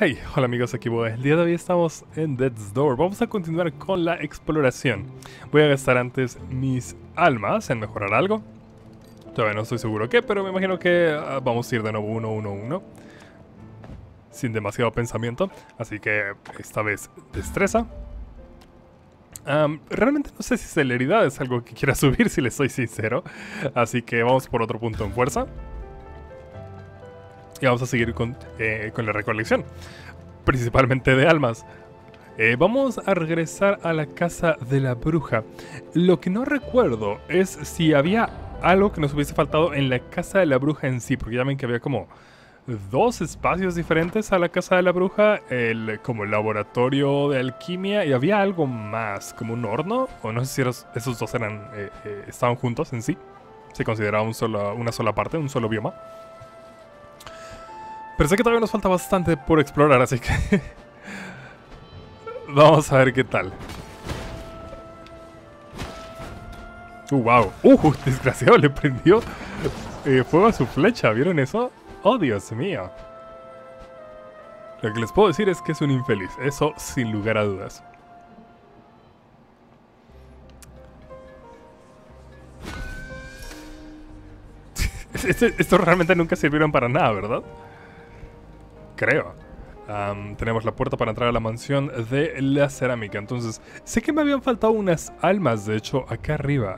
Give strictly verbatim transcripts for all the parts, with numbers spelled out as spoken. Hey, hola amigos, aquí Boa. El día de hoy estamos en Death's Door. Vamos a continuar con la exploración. Voy a gastar antes mis almas en mejorar algo. Todavía no estoy seguro qué, pero me imagino que uh, vamos a ir de nuevo uno, uno, uno. Sin demasiado pensamiento. Así que esta vez destreza. Um, realmente no sé si celeridad es algo que quiera subir, si les soy sincero. Así que vamos por otro punto en fuerza. Y vamos a seguir con, eh, con la recolección, principalmente de almas. Eh, vamos a regresar a la casa de la bruja. Lo que no recuerdo es si había algo que nos hubiese faltado en la casa de la bruja en sí, porque ya ven que había como dos espacios diferentes a la casa de la bruja, el, como el laboratorio de alquimia, y había algo más, como un horno, o no sé si esos, esos dos eran, eh, eh, estaban juntos en sí, se consideraba un solo, una sola parte, un solo bioma. Pero sé que todavía nos falta bastante por explorar, así que vamos a ver qué tal. Uh, wow. Uh, desgraciado, le prendió eh, fuego a su flecha. ¿Vieron eso? Oh, Dios mío. Lo que les puedo decir es que es un infeliz. Eso sin lugar a dudas. Estos realmente nunca sirvieron para nada, ¿verdad? Creo. Um, tenemos la puerta para entrar a la mansión de la cerámica. Entonces, sé que me habían faltado unas almas, de hecho, acá arriba.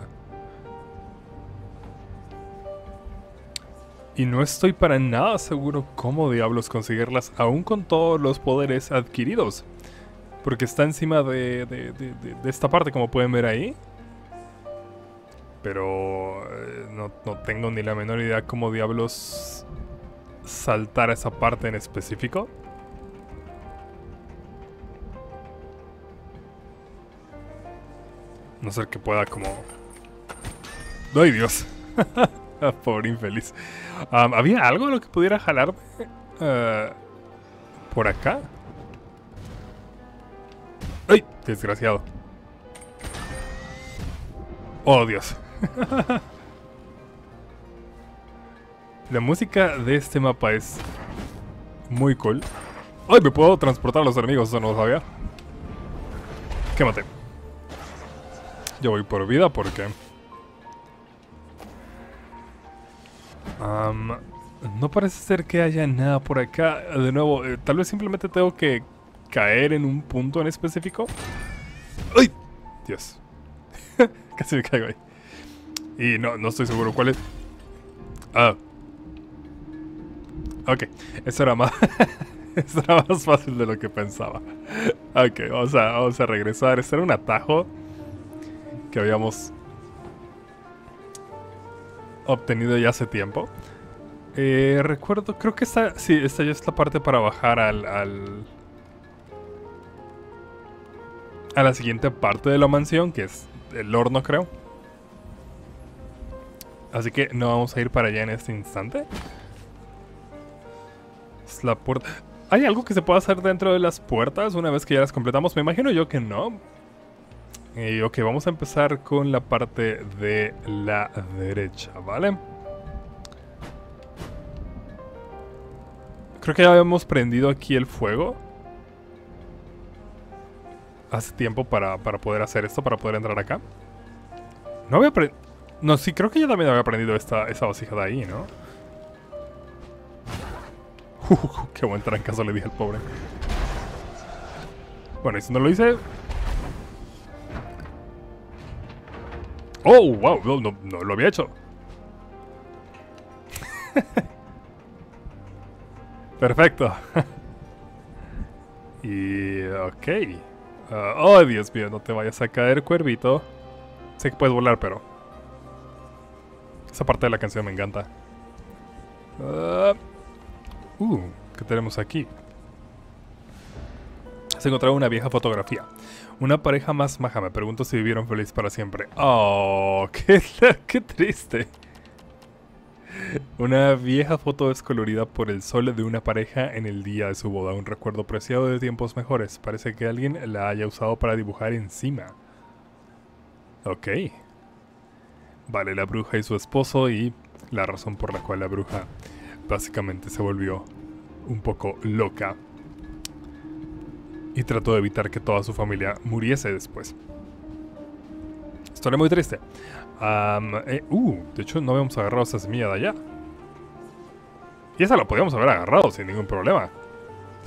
Y no estoy para nada seguro cómo diablos conseguirlas, aún con todos los poderes adquiridos. Porque está encima de, de, de, de, de esta parte, como pueden ver ahí. Pero eh, no, no tengo ni la menor idea cómo diablos saltar a esa parte en específico. No sé que pueda como... ¡Ay, Dios! Pobre infeliz. Um, ¿Había algo en lo que pudiera jalarme? Uh, ¿Por acá? ¡Ay! Desgraciado. ¡Oh, Dios! La música de este mapa es muy cool. ¡Ay! Me puedo transportar a los enemigos, eso no lo sabía. Quémate. Yo voy por vida porque... Um, no parece ser que haya nada por acá. De nuevo, eh, tal vez simplemente tengo que caer en un punto en específico. ¡Ay! Dios. Casi me caigo ahí. Y no, no estoy seguro cuál es. Ah. Ok, eso era más, eso era más fácil de lo que pensaba. Ok, vamos a, vamos a regresar. Este era un atajo que habíamos obtenido ya hace tiempo. Eh, recuerdo, creo que esta, sí, esta ya es la parte para bajar al, al... a la siguiente parte de la mansión, que es el horno, creo. Así que no vamos a ir para allá en este instante. La puerta. ¿Hay algo que se pueda hacer dentro de las puertas una vez que ya las completamos? Me imagino yo que no. Y ok, vamos a empezar con la parte de la derecha, ¿vale? Creo que ya habíamos prendido aquí el fuego hace tiempo para, para poder hacer esto, para poder entrar acá. No había prendido... No, sí, creo que yo también había prendido esta, esa vasija de ahí, ¿no? Uh, qué buen trancazo le di al pobre. Bueno, y si no lo hice... ¡Oh, wow! No, no, no lo había hecho. Perfecto. Y... ok. Uh, ¡Oh, Dios mío! No te vayas a caer, cuervito. Sé que puedes volar, pero... esa parte de la canción me encanta. Uh... Uh, ¿qué tenemos aquí? Se encontraba una vieja fotografía. Una pareja más maja. Me pregunto si vivieron feliz para siempre. Oh, qué, qué triste. Una vieja foto descolorida por el sol de una pareja en el día de su boda. Un recuerdo preciado de tiempos mejores. Parece que alguien la haya usado para dibujar encima. Ok. Vale, la bruja y su esposo. Y la razón por la cual la bruja... básicamente se volvió un poco loca. y trató de evitar que toda su familia muriese después. Historia muy triste. Um, eh, uh, de hecho no habíamos agarrado esa semilla de allá. Y esa la podíamos haber agarrado sin ningún problema.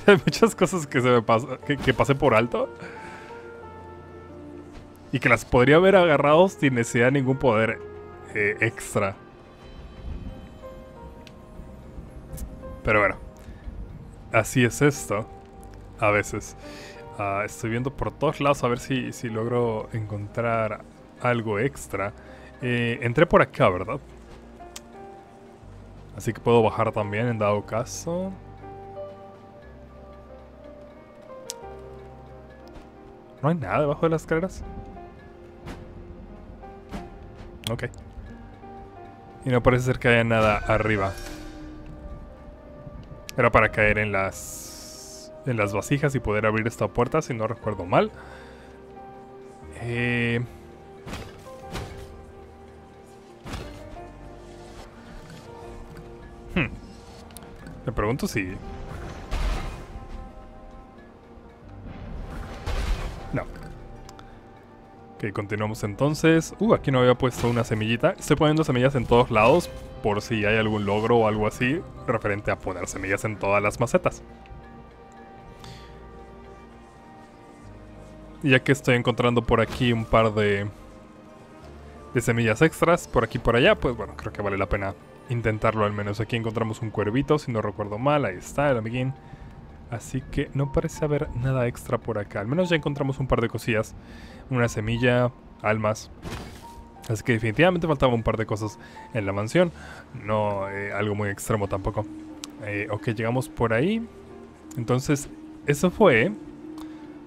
Hay muchas cosas que, se me pas que, que pasé por alto. Y que las podría haber agarrado sin necesidad de ningún poder eh, extra. Pero bueno. Así es esto. A veces. Uh, estoy viendo por todos lados a ver si, si logro encontrar algo extra. Eh, entré por acá, ¿verdad? Así que puedo bajar también en dado caso. ¿No hay nada debajo de las escaleras? Ok. Y no parece ser que haya nada arriba. Era para caer en las... en las vasijas y poder abrir esta puerta, si no recuerdo mal. Eh... Hmm. Me pregunto si... No. Ok, continuamos entonces. Uh, aquí no había puesto una semillita. Estoy poniendo semillas en todos lados por si hay algún logro o algo así referente a poner semillas en todas las macetas. Y ya que estoy encontrando por aquí un par de, de semillas extras por aquí y por allá, pues bueno, creo que vale la pena intentarlo al menos. Aquí encontramos un cuervito, si no recuerdo mal. Ahí está el amiguín. Así que no parece haber nada extra por acá. Al menos ya encontramos un par de cosillas. Una semilla, almas. Así que definitivamente faltaba un par de cosas en la mansión. No eh, algo muy extremo tampoco. Eh, ok, llegamos por ahí. Entonces, eso fue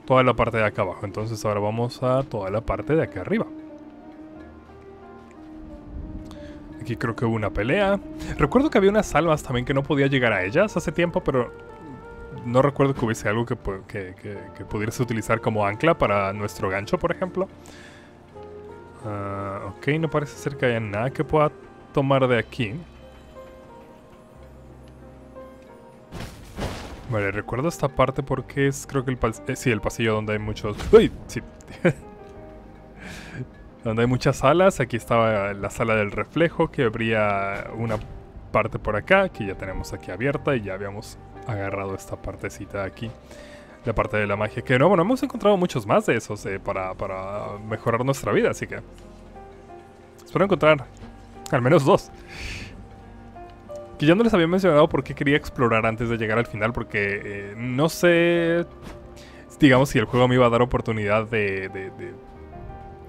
toda la parte de acá abajo. Entonces ahora vamos a toda la parte de acá arriba. Aquí creo que hubo una pelea. Recuerdo que había unas almas también que no podía llegar a ellas hace tiempo, pero... no recuerdo que hubiese algo que, que, que, que pudiese utilizar como ancla para nuestro gancho, por ejemplo. Uh, ok, no parece ser que haya nada que pueda tomar de aquí. Vale, recuerdo esta parte porque es, creo que el, pas eh, sí, el pasillo donde hay muchos... ¡Uy! Sí. Donde hay muchas salas. Aquí estaba la sala del reflejo, que habría una parte por acá, que ya tenemos aquí abierta y ya habíamos... agarrado esta partecita de aquí, la parte de la magia, que no, bueno, hemos encontrado muchos más de esos eh, para, para mejorar nuestra vida, así que espero encontrar al menos dos que ya no les había mencionado porque quería explorar antes de llegar al final, porque eh, no sé, digamos, si el juego me iba a dar oportunidad de, de, de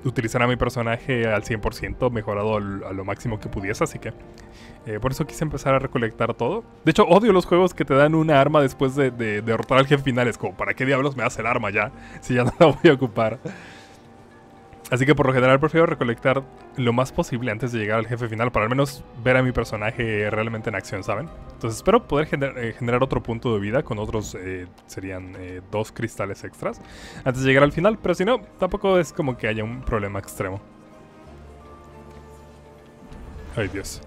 utilizar a mi personaje al cien por ciento, mejorado al, a lo máximo que pudiese, así que eh, por eso quise empezar a recolectar todo. De hecho, odio los juegos que te dan una arma después de, de, de derrotar al jefe final. Es como, ¿para qué diablos me das el arma ya? Si ya no la voy a ocupar. Así que por lo general prefiero recolectar lo más posible antes de llegar al jefe final, para al menos ver a mi personaje realmente en acción, ¿saben? Entonces espero poder gener eh, generar otro punto de vida con otros, eh, serían eh, dos cristales extras antes de llegar al final, pero si no, tampoco es como que haya un problema extremo. Ay, Dios.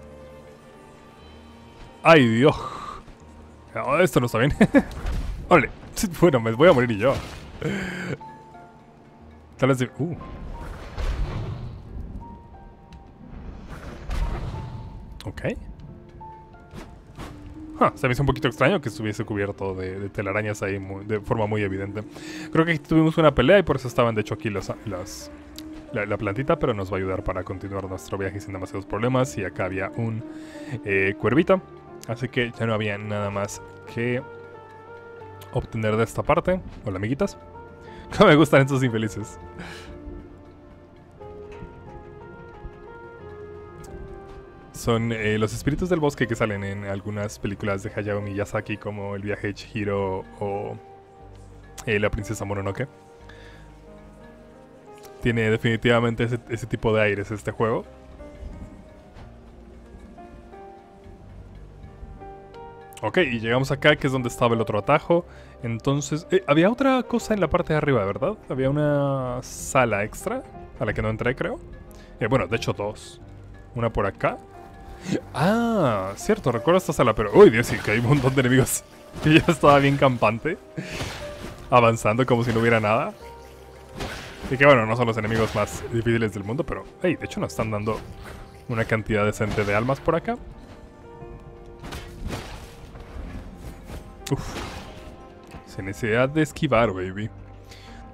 Ay, Dios. Oh, esto no está bien. Órale. Bueno, me voy a morir y yo. Tal vez... Uh... Ok. Huh, se me hizo un poquito extraño que estuviese cubierto de, de telarañas ahí muy, de forma muy evidente. Creo que tuvimos una pelea y por eso estaban de hecho aquí los, los, la, la plantita, pero nos va a ayudar para continuar nuestro viaje sin demasiados problemas. Y acá había un eh, cuervito, así que ya no había nada más que obtener de esta parte. Hola, amiguitas. Me gustan estos infelices. Son eh, los espíritus del bosque que salen en algunas películas de Hayao Miyazaki, como El viaje de Chihiro o eh, La princesa Mononoke. Tiene definitivamente ese, ese tipo de aires este juego. Ok, y llegamos acá, que es donde estaba el otro atajo. Entonces, eh, había otra cosa en la parte de arriba, ¿verdad? Había una sala extra a la que no entré, creo. Eh, bueno, de hecho dos. Una por acá. Ah, cierto, recuerdo esta sala, pero... Uy, Dios, sí, que hay un montón de enemigos. Yo ya estaba bien campante. avanzando como si no hubiera nada. Así que bueno, no son los enemigos más difíciles del mundo, pero... Hey, de hecho nos están dando una cantidad decente de almas por acá. Uf. Sin necesidad de esquivar, baby.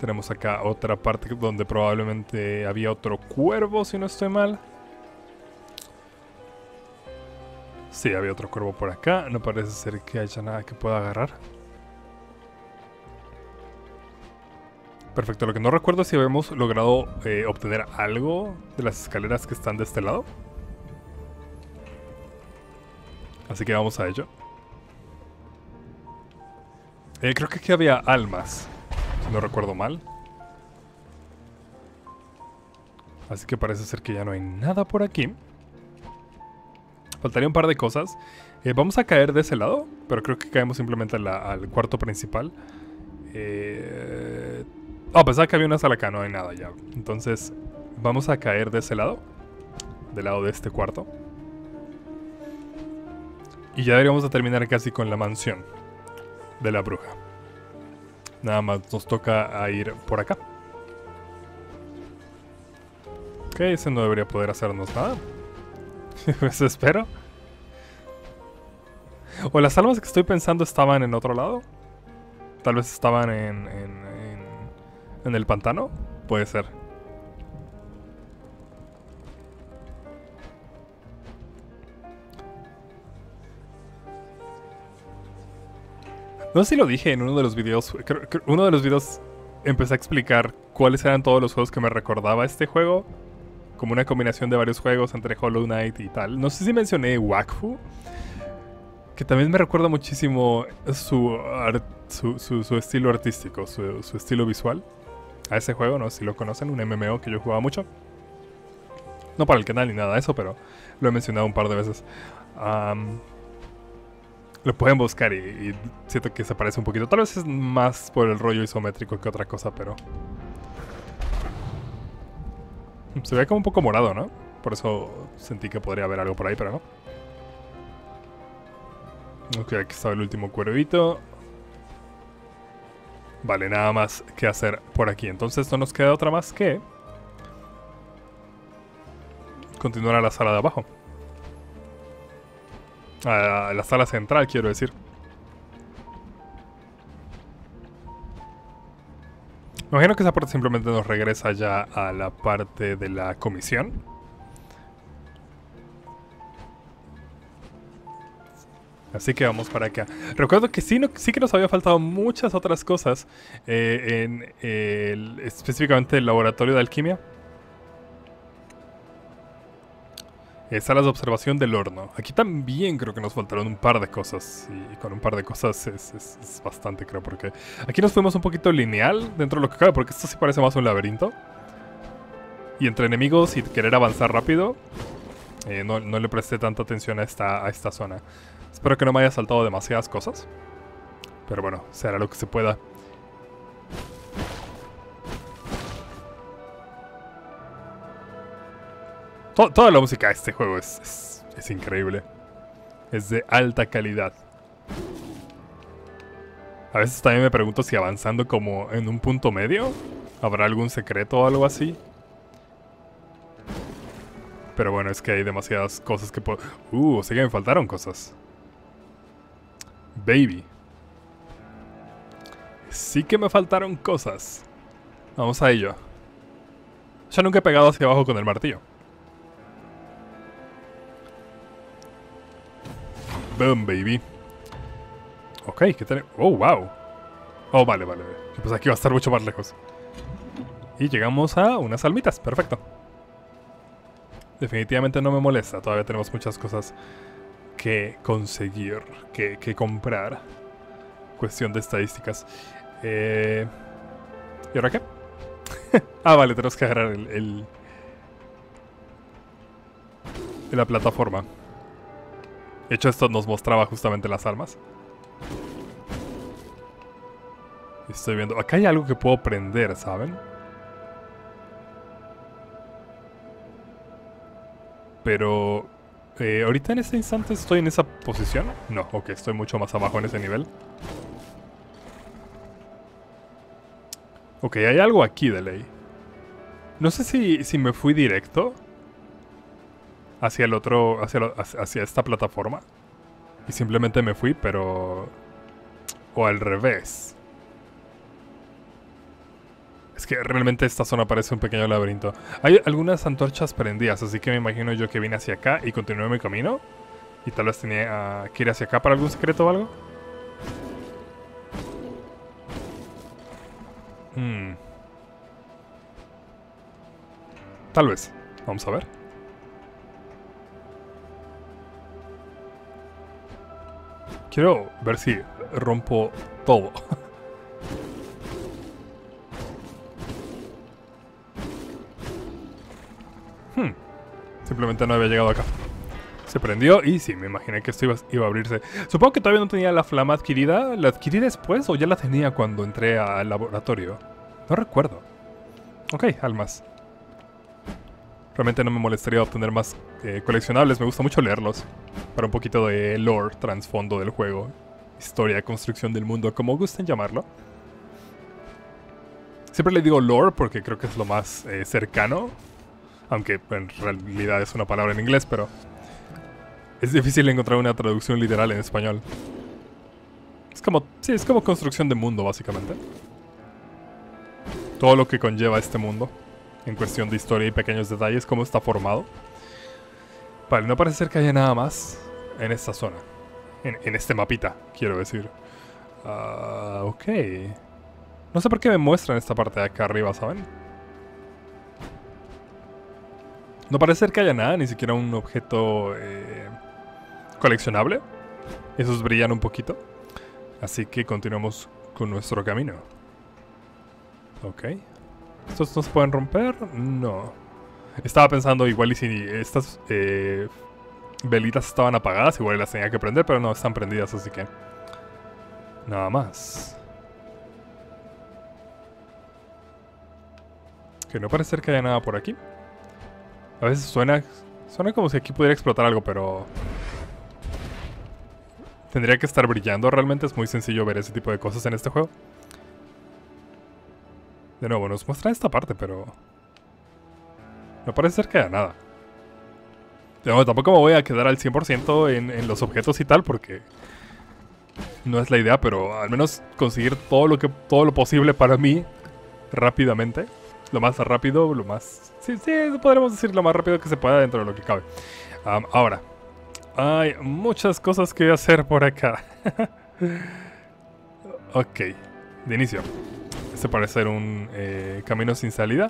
Tenemos acá otra parte donde probablemente había otro cuervo, si no estoy mal. Sí, había otro cuervo por acá. No parece ser que haya nada que pueda agarrar. Perfecto, lo que no recuerdo es si habíamos logrado eh, obtener algo de las escaleras que están de este lado. Así que vamos a ello. Eh, creo que aquí había almas, si no recuerdo mal. Así que parece ser que ya no hay nada por aquí. Faltaría un par de cosas. Eh, vamos a caer de ese lado, pero creo que caemos simplemente la, al cuarto principal. Eh... Oh, pensaba que había una sala acá, no hay nada ya. Entonces, vamos a caer de ese lado. Del lado de este cuarto. Y ya deberíamos de terminar casi con la mansión de la bruja. Nada más nos toca a ir por acá. Ok, ese no debería poder hacernos nada. Pues espero. O las almas que estoy pensando estaban en otro lado. Tal vez estaban en, en, en, en el pantano. Puede ser. No sé si lo dije en uno de los videos. Creo que uno de los videos empecé a explicar cuáles eran todos los juegos que me recordaba este juego. Como una combinación de varios juegos entre Hollow Knight y tal. No sé si mencioné Wakfu, que también me recuerda muchísimo su, art, su, su, su estilo artístico, su, su estilo visual. A ese juego, no sé si lo conocen, un M M O que yo jugaba mucho. No para el canal ni nada de eso, pero lo he mencionado un par de veces. Um, lo pueden buscar y, y siento que se parece un poquito. Tal vez es más por el rollo isométrico que otra cosa, pero... Se ve como un poco morado, ¿no? Por eso sentí que podría haber algo por ahí, pero no. Ok, aquí está el último cuervito. Vale, nada más que hacer por aquí. Entonces no nos queda otra más que... continuar a la sala de abajo. A la sala central, quiero decir. Me imagino que esa parte simplemente nos regresa ya a la parte de la comisión. Así que vamos para acá. Recuerdo que sí, no, sí que nos había faltado muchas otras cosas. Eh, en eh, el, específicamente el laboratorio de alquimia. Eh, salas de observación del horno. Aquí también creo que nos faltaron un par de cosas. Y, y con un par de cosas es, es, es bastante, creo, porque... Aquí nos fuimos un poquito lineal dentro de lo que cabe, porque esto sí parece más un laberinto. Y entre enemigos y querer avanzar rápido, eh, no, no le presté tanta atención a esta, a esta zona. Espero que no me haya saltado demasiadas cosas. Pero bueno, se hará lo que se pueda. Toda la música de este juego es, es, es increíble. Es de alta calidad. A veces también me pregunto si avanzando como en un punto medio habrá algún secreto o algo así. Pero bueno, es que hay demasiadas cosas que puedo... Uh, sí que me faltaron cosas. Baby. Sí que me faltaron cosas. Vamos a ello. Yo nunca he pegado hacia abajo con el martillo. Boom, baby. Ok, ¿qué tenemos? Oh, wow. Oh, vale, vale. Pues aquí va a estar mucho más lejos. Y llegamos a unas almitas. Perfecto. Definitivamente no me molesta. Todavía tenemos muchas cosas que conseguir, que, que comprar. Cuestión de estadísticas. Eh, ¿Y ahora qué? Ah, vale, tenemos que agarrar el, el, la plataforma. De hecho, esto nos mostraba justamente las armas. Estoy viendo... Acá hay algo que puedo prender, ¿saben? Pero... Eh, ahorita en este instante estoy en esa posición. No, ok, estoy mucho más abajo en ese nivel. Ok, hay algo aquí de ley. No sé si, si me fui directo hacia el otro, hacia, lo, hacia esta plataforma. Y simplemente me fui, pero... o al revés. Es que realmente esta zona parece un pequeño laberinto. Hay algunas antorchas prendidas, así que me imagino yo que vine hacia acá y continué mi camino. Y tal vez tenía uh, que ir hacia acá para algún secreto o algo. Hmm. Tal vez. Vamos a ver. Quiero ver si rompo todo. hmm. Simplemente no había llegado acá. Se prendió y sí, me imaginé que esto iba, iba a abrirse. Supongo que todavía no tenía la flama adquirida. ¿La adquirí después o ya la tenía cuando entré al laboratorio? No recuerdo. Ok, almas. Realmente no me molestaría obtener más eh, coleccionables. Me gusta mucho leerlos. Para un poquito de lore, trasfondo del juego. Historia, construcción del mundo, como gusten llamarlo. Siempre le digo lore porque creo que es lo más eh, cercano. Aunque en realidad es una palabra en inglés, pero... es difícil encontrar una traducción literal en español. Es como... sí, es como construcción de mundo, básicamente. Todo lo que conlleva este mundo. En cuestión de historia y pequeños detalles, cómo está formado. Vale, no parece ser que haya nada más en esta zona. En, en este mapita, quiero decir. Uh, ok. No sé por qué me muestran esta parte de acá arriba, ¿saben? No parece ser que haya nada, ni siquiera un objeto... Eh, coleccionable. Esos brillan un poquito. Así que continuamos con nuestro camino. Ok. ¿Estos no se pueden romper? No. Estaba pensando igual y si estas eh, velitas estaban apagadas, igual las tenía que prender, pero no están prendidas, así que... nada más. Que no parece ser que haya nada por aquí. A veces suena... suena como si aquí pudiera explotar algo, pero... tendría que estar brillando. Realmente es muy sencillo ver ese tipo de cosas en este juego. De nuevo, nos muestra esta parte, pero... no parece ser que haya nada. No, tampoco me voy a quedar al cien por ciento en, en los objetos y tal, porque... no es la idea, pero al menos conseguir todo lo que todo lo posible para mí rápidamente. Lo más rápido, lo más... sí, sí, podremos decir lo más rápido que se pueda dentro de lo que cabe. Um, ahora... hay muchas cosas que hacer por acá. Ok, de inicio. Este parece ser un eh, camino sin salida.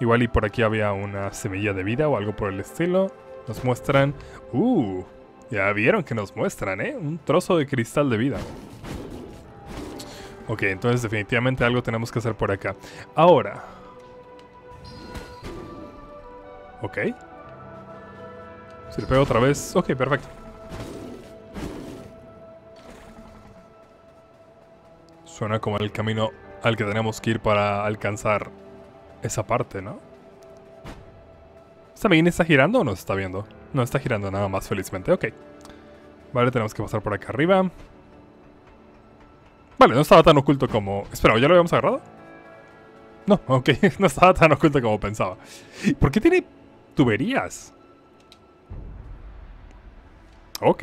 Igual y por aquí había una semilla de vida o algo por el estilo. Nos muestran... Uh, ya vieron que nos muestran, ¿eh? Un trozo de cristal de vida. Ok, entonces definitivamente algo tenemos que hacer por acá. Ahora. Ok. Si le pego otra vez... ok, perfecto. Suena como el camino al que tenemos que ir para alcanzar esa parte, ¿no? ¿Esta máquina está girando o no se está viendo? No, está girando nada más, felizmente. Ok. Vale, tenemos que pasar por acá arriba. Vale, no estaba tan oculto como... espera, ¿ya lo habíamos agarrado? No, ok. No estaba tan oculto como pensaba. ¿Por qué tiene tuberías? Ok.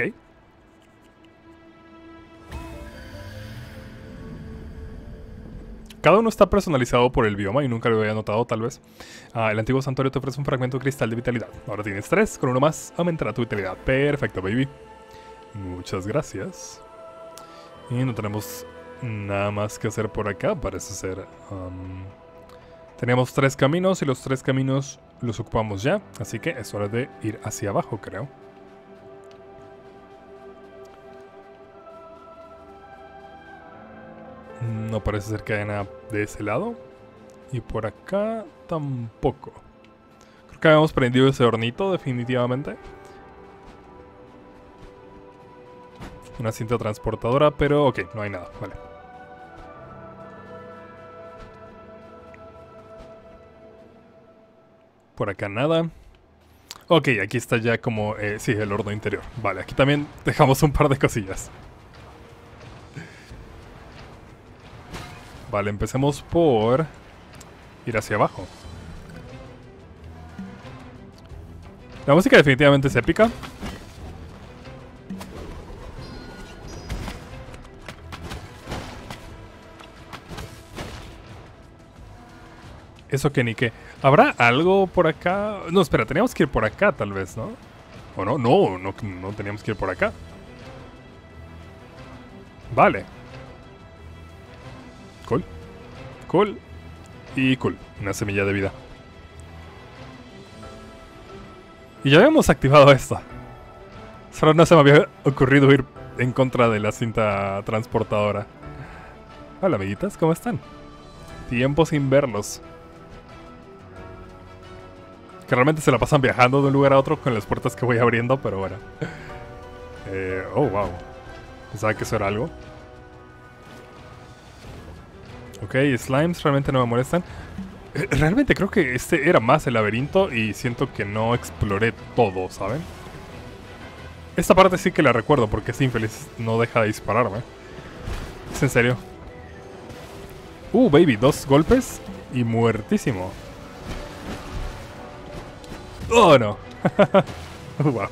Cada uno está personalizado por el bioma y nunca lo había notado, tal vez. Ah, el antiguo santuario te ofrece un fragmento de cristal de vitalidad. Ahora tienes tres, con uno más aumentará tu vitalidad. Perfecto, baby. Muchas gracias. Y no tenemos nada más que hacer por acá, parece ser. Um, tenemos tres caminos y los tres caminos los ocupamos ya. Así que es hora de ir hacia abajo, creo. No parece ser que haya nada de ese lado. Y por acá tampoco. Creo que habíamos prendido ese hornito, definitivamente. Una cinta transportadora, pero ok, no hay nada, vale. Por acá nada. Ok, aquí está ya como, eh, sí, el horno interior. Vale, aquí también dejamos un par de cosillas. Vale, empecemos por ir hacia abajo. La música definitivamente es épica. Eso que ni qué. ¿Habrá algo por acá? No, espera, teníamos que ir por acá tal vez, ¿no? ¿O no? No, no, no teníamos que ir por acá. Vale. Cool. Cool. Y cool. Una semilla de vida. Y ya habíamos activado esta. Solo no se me había ocurrido ir en contra de la cinta transportadora. Hola, amiguitas, ¿cómo están? Tiempo sin verlos. Que realmente se la pasan viajando de un lugar a otro con las puertas que voy abriendo, pero bueno. eh, oh, wow. Pensaba que eso era algo. Ok, slimes realmente no me molestan. Realmente creo que este era más el laberinto y siento que no exploré todo, ¿saben? Esta parte sí que la recuerdo porque este infeliz no deja de dispararme. Es en serio. Uh, baby, dos golpes y muertísimo. Oh, no. Wow.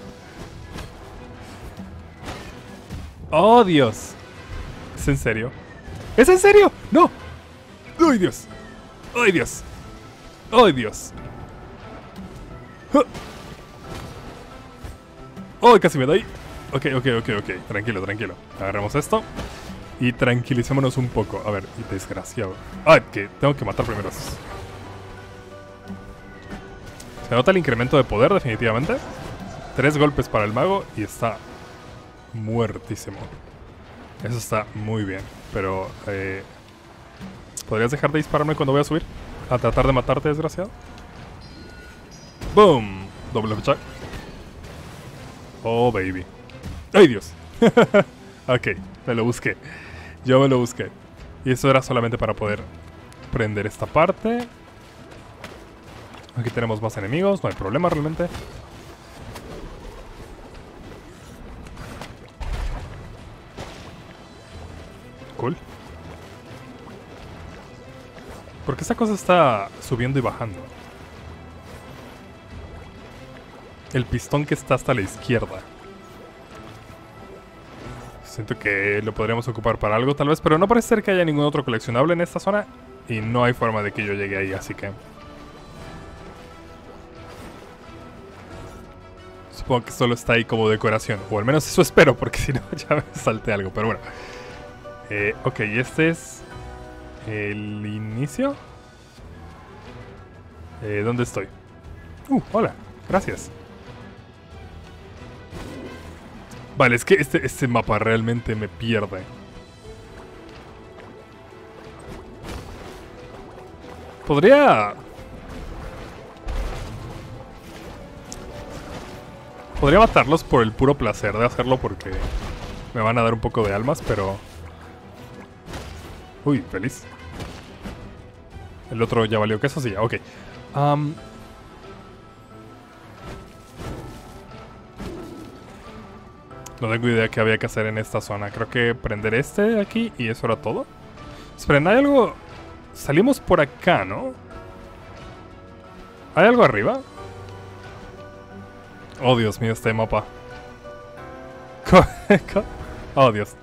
Oh, Dios. ¿Es en serio? ¿Es en serio? ¡No! ¡Ay, Dios! ¡Ay, Dios! ¡Ay, Dios! ¡Oh, casi me doy! Ok, ok, ok, ok. Tranquilo, tranquilo. Agarremos esto. Y tranquilicémonos un poco. A ver, desgraciado. Ah, que tengo que matar primero. Se nota el incremento de poder, definitivamente. Tres golpes para el mago y está muertísimo. Eso está muy bien. Pero... Eh, ¿podrías dejar de dispararme cuando voy a subir? A tratar de matarte, desgraciado. ¡Boom! Doble fecha. Oh, baby. ¡Ay, Dios! Ok, me lo busqué. Yo me lo busqué. Y eso era solamente para poder prender esta parte. Aquí tenemos más enemigos, no hay problema realmente. Cool. ¿Por qué esta cosa está subiendo y bajando? El pistón que está hasta la izquierda. Siento que lo podríamos ocupar para algo tal vez, pero no parece ser que haya ningún otro coleccionable en esta zona. Y no hay forma de que yo llegue ahí, así que... Supongo que solo está ahí como decoración. O al menos eso espero, porque si no ya me salté algo, pero bueno. Eh, ok, y este es... el inicio. eh, ¿Dónde estoy? Uh, hola, gracias. Vale, es que este, este mapa realmente me pierde. Podría... Podría matarlos por el puro placer de hacerlo, porque me van a dar un poco de almas, pero... Uy, feliz. El otro ya valió queso, sí, ya, ok. Um... No tengo idea qué había que hacer en esta zona. Creo que prender este de aquí y eso era todo. Esperen, hay algo... Salimos por acá, ¿no? ¿Hay algo arriba? Oh, Dios mío, este mapa. Oh, Dios.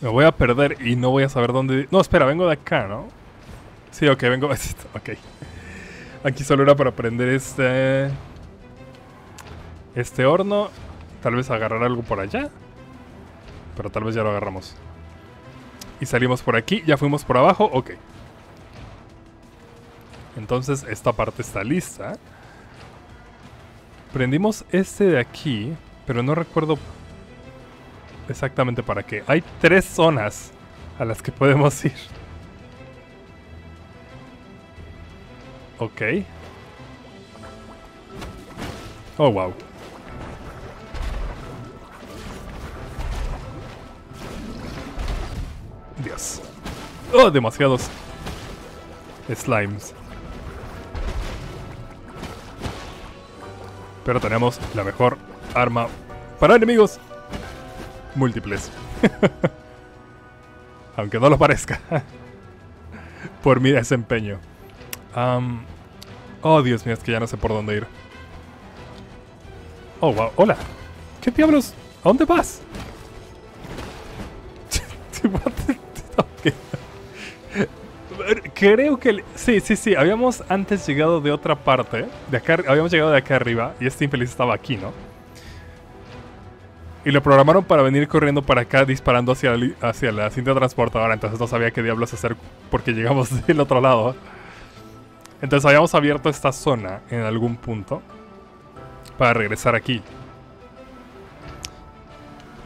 Me voy a perder y no voy a saber dónde... No, espera, vengo de acá, ¿no? Sí, ok, vengo... Ok. Aquí solo era para prender este... Este horno. Tal vez agarrar algo por allá. Pero tal vez ya lo agarramos. Y salimos por aquí. Ya fuimos por abajo. Ok. Entonces esta parte está lista. Prendimos este de aquí. Pero no recuerdo... Exactamente para qué. Hay tres zonas a las que podemos ir. Ok. Oh, wow. Dios. Oh, demasiados slimes. Pero tenemos la mejor arma para enemigos múltiples. Aunque no lo parezca. Por mi desempeño. Um, oh, Dios mío, es que ya no sé por dónde ir. Oh, wow. Hola. ¿Qué diablos? ¿A dónde vas? Creo que... El... Sí, sí, sí. Habíamos antes llegado de otra parte. De acá... Habíamos llegado de acá arriba. Y este infeliz estaba aquí, ¿no? Y lo programaron para venir corriendo para acá disparando hacia, el, hacia la cinta transportadora. Entonces no sabía qué diablos hacer porque llegamos del otro lado. Entonces habíamos abierto esta zona en algún punto para regresar aquí.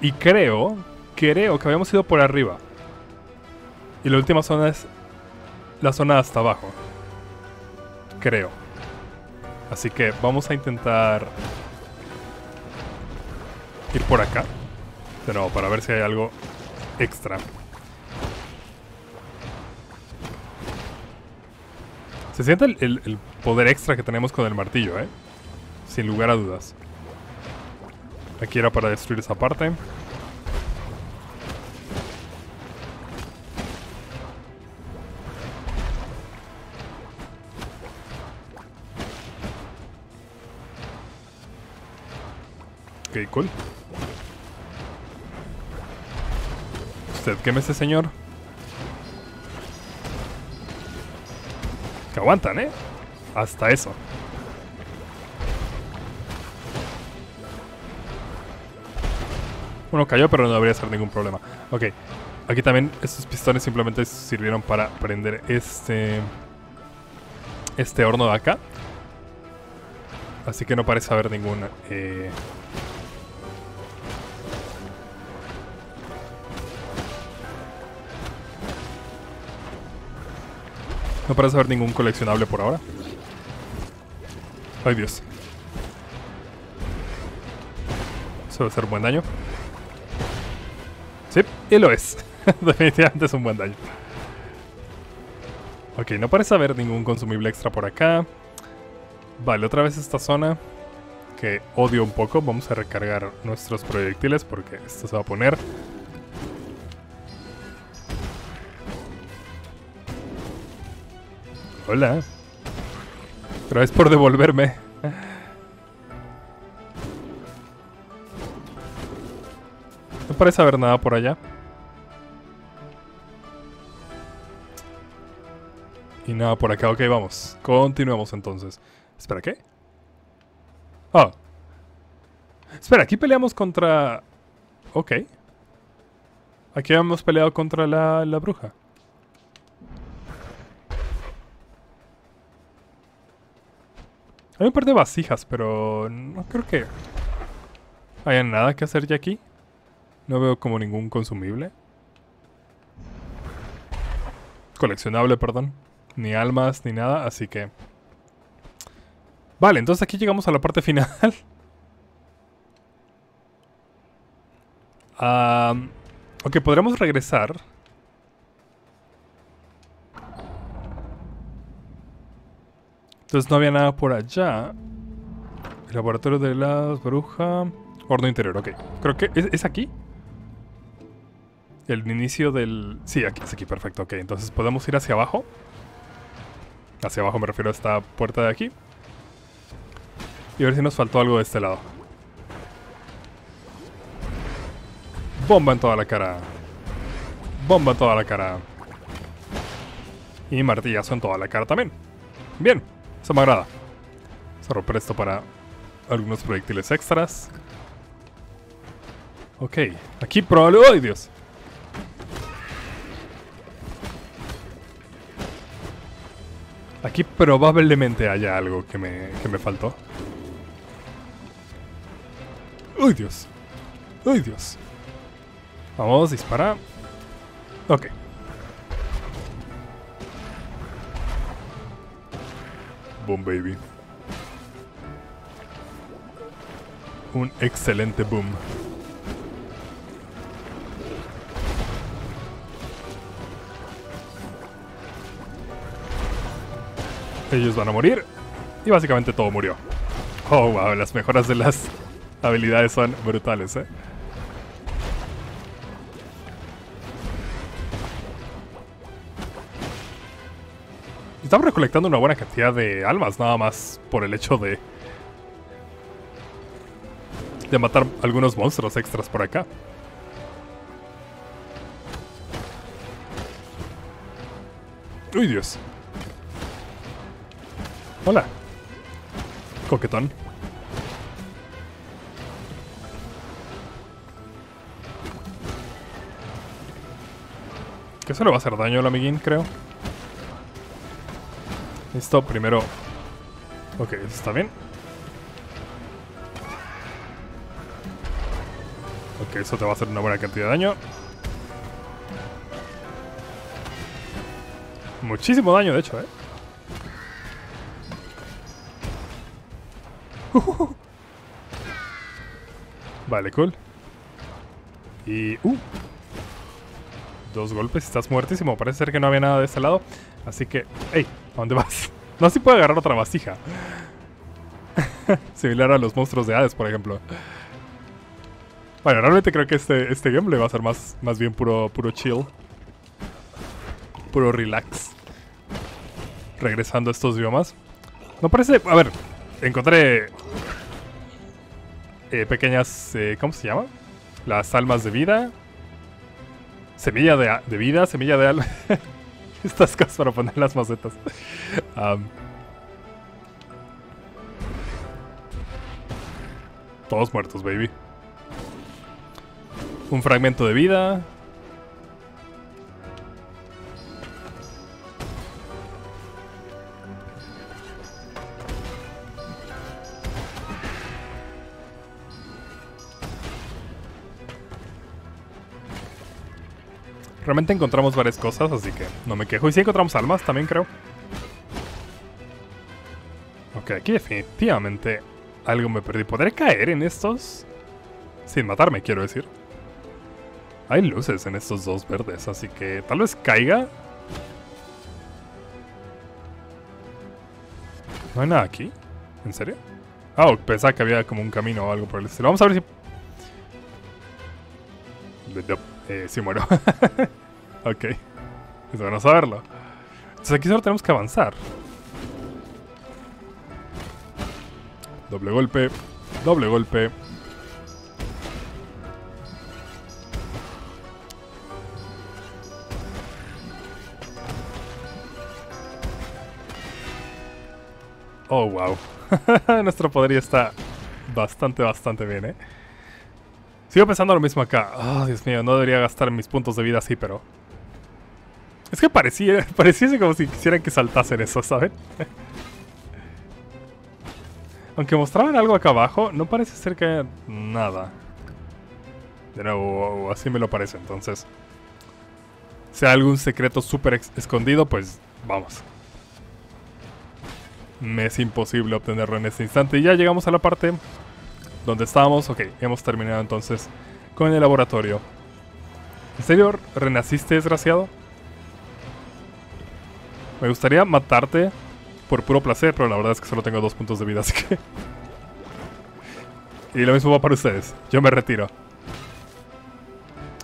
Y creo, creo que habíamos ido por arriba. Y la última zona es la zona hasta abajo. Creo. Así que vamos a intentar... ir por acá. De nuevo, para ver si hay algo extra. Se siente el, el, el poder extra que tenemos con el martillo, ¿eh? Sin lugar a dudas. Aquí era para destruir esa parte. Ok, cool. Usted quémese, señor. Que aguantan, ¿eh? Hasta eso. Uno cayó, pero no debería ser ningún problema. Ok. Aquí también estos pistones simplemente sirvieron para prender este... este horno de acá. Así que no parece haber ninguna... Eh... No parece haber ningún coleccionable por ahora. Ay, Dios. Eso debe ser un buen daño. Sí, y lo es. Definitivamente es un buen daño. Ok, no parece haber ningún consumible extra por acá. Vale, otra vez esta zona que odio un poco. Vamos a recargar nuestros proyectiles porque esto se va a poner... Hola. Gracias por devolverme. No parece haber nada por allá. Y nada por acá. Ok, vamos. Continuemos entonces. Espera, ¿qué? Oh. Espera, aquí peleamos contra... Ok. Aquí hemos peleado contra la, la bruja. Hay un par de vasijas, pero no creo que haya nada que hacer ya aquí. No veo como ningún consumible. Coleccionable, perdón. Ni almas, ni nada, así que... Vale, entonces aquí llegamos a la parte final. um, ok, podremos regresar. Entonces no había nada por allá. El laboratorio de las brujas. Horno interior, ok. Creo que... ¿Es, ¿es aquí? El inicio del... Sí, aquí, es aquí, perfecto, ok. Entonces podemos ir hacia abajo. Hacia abajo me refiero a esta puerta de aquí. Y a ver si nos faltó algo de este lado. Bomba en toda la cara. Bomba en toda la cara. Y martillazo en toda la cara también. Bien. Eso me agrada. Cerro presto para algunos proyectiles extras. Ok. Aquí probable... ¡Ay, Dios! Aquí probablemente haya algo que me, que me faltó. ¡Uy, Dios! ¡Uy, Dios! Vamos, dispara. Ok. Boom, baby. Un excelente boom. Ellos van a morir. Y básicamente todo murió. Oh, wow, las mejoras de las habilidades son brutales, ¿eh? Estamos recolectando una buena cantidad de almas, nada más por el hecho de... de matar algunos monstruos extras por acá. ¡Uy, Dios! Hola. Coquetón. Que eso le va a hacer daño al amiguín, creo. Esto primero... Ok, eso está bien. Ok, eso te va a hacer una buena cantidad de daño. Muchísimo daño, de hecho, eh. Uh-huh. Vale, cool. Y... Uh. Dos golpes, estás muertísimo. Parece ser que no había nada de este lado. Así que... ¡Ey! ¿A dónde vas? No, si puedo agarrar otra vasija. Similar a los monstruos de Hades, por ejemplo. Bueno, realmente creo que este, este gameplay va a ser más, más bien puro, puro chill. Puro relax. Regresando a estos biomas. No parece... A ver, encontré... Eh, pequeñas... Eh, ¿Cómo se llama? Las almas de vida. Semilla de, de vida, semilla de alma... Estas cosas para poner las macetas. um, Todos muertos, baby. Un fragmento de vida. Realmente encontramos varias cosas, así que no me quejo. Y sí encontramos almas también, creo. Ok, aquí definitivamente algo me perdí. ¿Podré caer en estos? Sin matarme, quiero decir. Hay luces en estos dos verdes, así que tal vez caiga. ¿No hay nada aquí? ¿En serio? Ah, oh, pensaba que había como un camino o algo por el estilo. Vamos a ver si... Eh, sí muero. Ok. Es bueno saberlo. Entonces aquí solo tenemos que avanzar. Doble golpe. Doble golpe. Oh, wow. Nuestro poder ya está bastante, bastante bien, eh. Sigo pensando lo mismo acá. Oh, Dios mío, no debería gastar mis puntos de vida así, pero... Es que parecía, pareciese como si quisieran que saltasen eso, ¿saben? Aunque mostraban algo acá abajo, no parece ser que haya nada. De nuevo, así me lo parece, entonces... Si hay algún secreto súper escondido, pues vamos. Me es imposible obtenerlo en este instante. Y ya llegamos a la parte... ¿Dónde estábamos? Ok, hemos terminado entonces con el laboratorio. ¿En serio renaciste, desgraciado? Me gustaría matarte por puro placer, pero la verdad es que solo tengo dos puntos de vida, así que... Y lo mismo va para ustedes. Yo me retiro.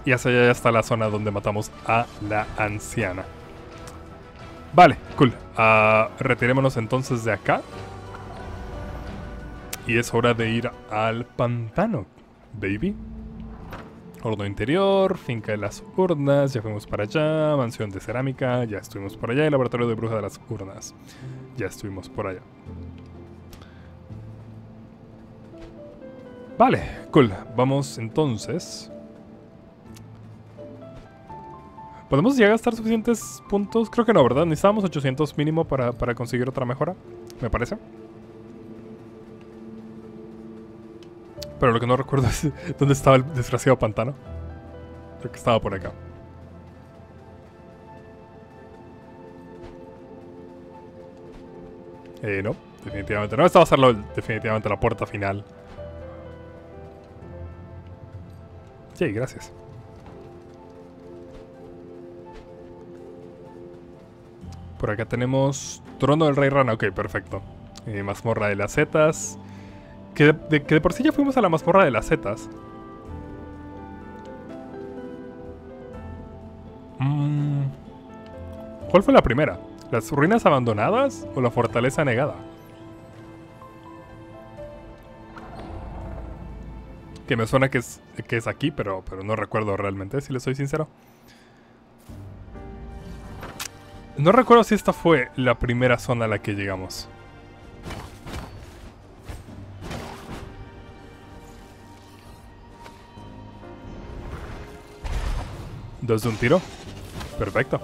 Y hacia allá ya está la zona donde matamos a la anciana. Vale, cool. Uh, retirémonos entonces de acá. Y es hora de ir al pantano, baby. Horno interior, finca de las urnas, ya fuimos para allá. Mansión de cerámica, ya estuvimos por allá. Y laboratorio de bruja de las urnas, ya estuvimos por allá. Vale, cool. Vamos entonces. ¿Podemos ya gastar suficientes puntos? Creo que no, ¿verdad? Necesitábamos ochocientos mínimo para, para conseguir otra mejora, me parece. Pero lo que no recuerdo es dónde estaba el desgraciado pantano. Creo que estaba por acá. Eh, no, definitivamente no. Esta va a ser lo, definitivamente la puerta final. Sí, gracias. Por acá tenemos Trono del Rey Rana. Ok, perfecto. Eh, mazmorra de las setas. Que de, de, que de por sí ya fuimos a la mazmorra de las setas. Mm. ¿Cuál fue la primera? ¿Las ruinas abandonadas o la fortaleza negada? Que me suena que es, que es aquí, pero, pero no recuerdo realmente, si le soy sincero. No recuerdo si esta fue la primera zona a la que llegamos. Dos de un tiro. Perfecto.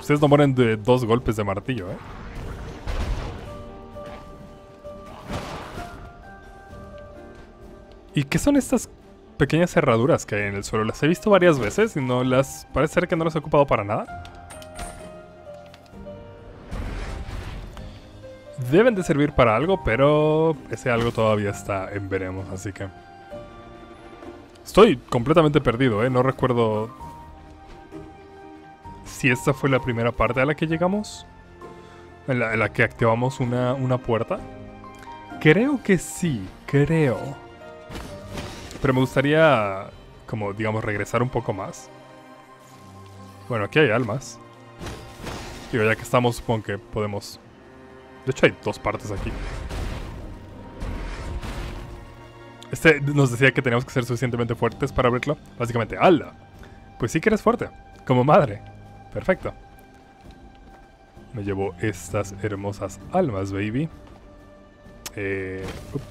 Ustedes no mueren de dos golpes de martillo, ¿eh? ¿Y qué son estas pequeñas cerraduras que hay en el suelo? Las he visto varias veces y no las... Parece ser que no las he ocupado para nada. Deben de servir para algo, pero ese algo todavía está en veremos, así que... Estoy completamente perdido, ¿eh? No recuerdo... si esta fue la primera parte a la que llegamos. En la, en la que activamos una, una puerta. Creo que sí, creo... Pero me gustaría, como digamos, regresar un poco más. Bueno, aquí hay almas. Digo, ya que estamos, supongo que podemos... De hecho, hay dos partes aquí. Este nos decía que teníamos que ser suficientemente fuertes para abrirlo. Básicamente, ¡hala! Pues sí que eres fuerte, como madre. Perfecto. Me llevo estas hermosas almas, baby. Eh... Ups.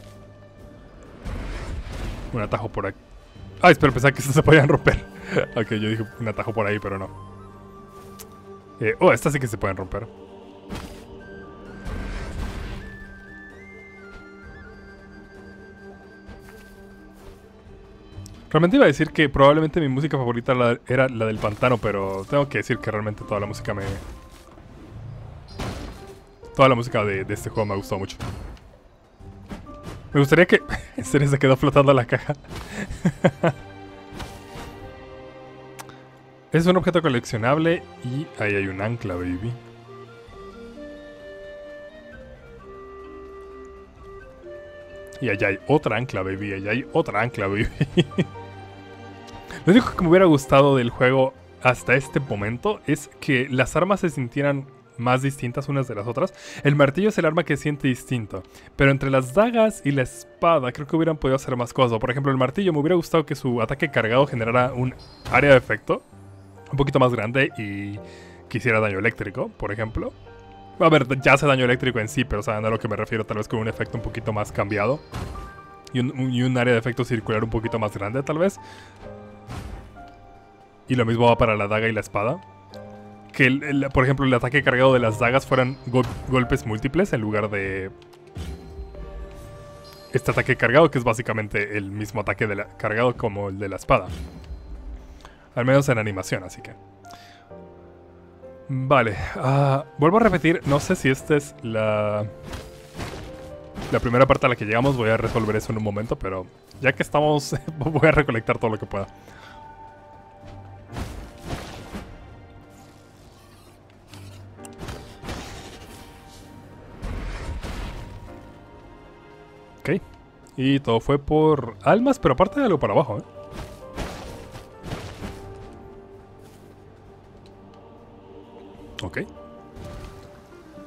Un atajo por aquí. Ay, espera, pensaba que estas se podían romper. Ok, yo dije un atajo por ahí, pero no. Eh, oh, estas sí que se pueden romper. Realmente iba a decir que probablemente mi música favorita la, era la del pantano, pero tengo que decir que realmente toda la música me... Toda la música de, de este juego me ha gustado mucho. Me gustaría que... En serio, se quedó flotando la caja. Es un objeto coleccionable y ahí hay un ancla, baby. Y allá hay otra ancla, baby. Allá hay otra ancla, baby. Lo único que me hubiera gustado del juego hasta este momento es que las armas se sintieran... más distintas unas de las otras. El martillo es el arma que siente distinto, pero entre las dagas y la espada creo que hubieran podido hacer más cosas. Por ejemplo, el martillo me hubiera gustado que su ataque cargado generara un área de efecto un poquito más grande y que hiciera daño eléctrico, por ejemplo. A ver, ya hace daño eléctrico en sí, pero saben a lo que me refiero, tal vez con un efecto un poquito más cambiado y un, un, y un área de efecto circular un poquito más grande, tal vez. Y lo mismo va para la daga y la espada. Que, el, el, por ejemplo, el ataque cargado de las dagas fueran go golpes múltiples en lugar de este ataque cargado, que es básicamente el mismo ataque de la cargado como el de la espada. Al menos en animación, así que... Vale, uh, vuelvo a repetir, no sé si esta es la... La primera parte a la que llegamos, voy a resolver eso en un momento, pero ya que estamos, voy a recolectar todo lo que pueda. Ok. Y todo fue por almas, pero aparte de algo para abajo, ¿eh? Ok.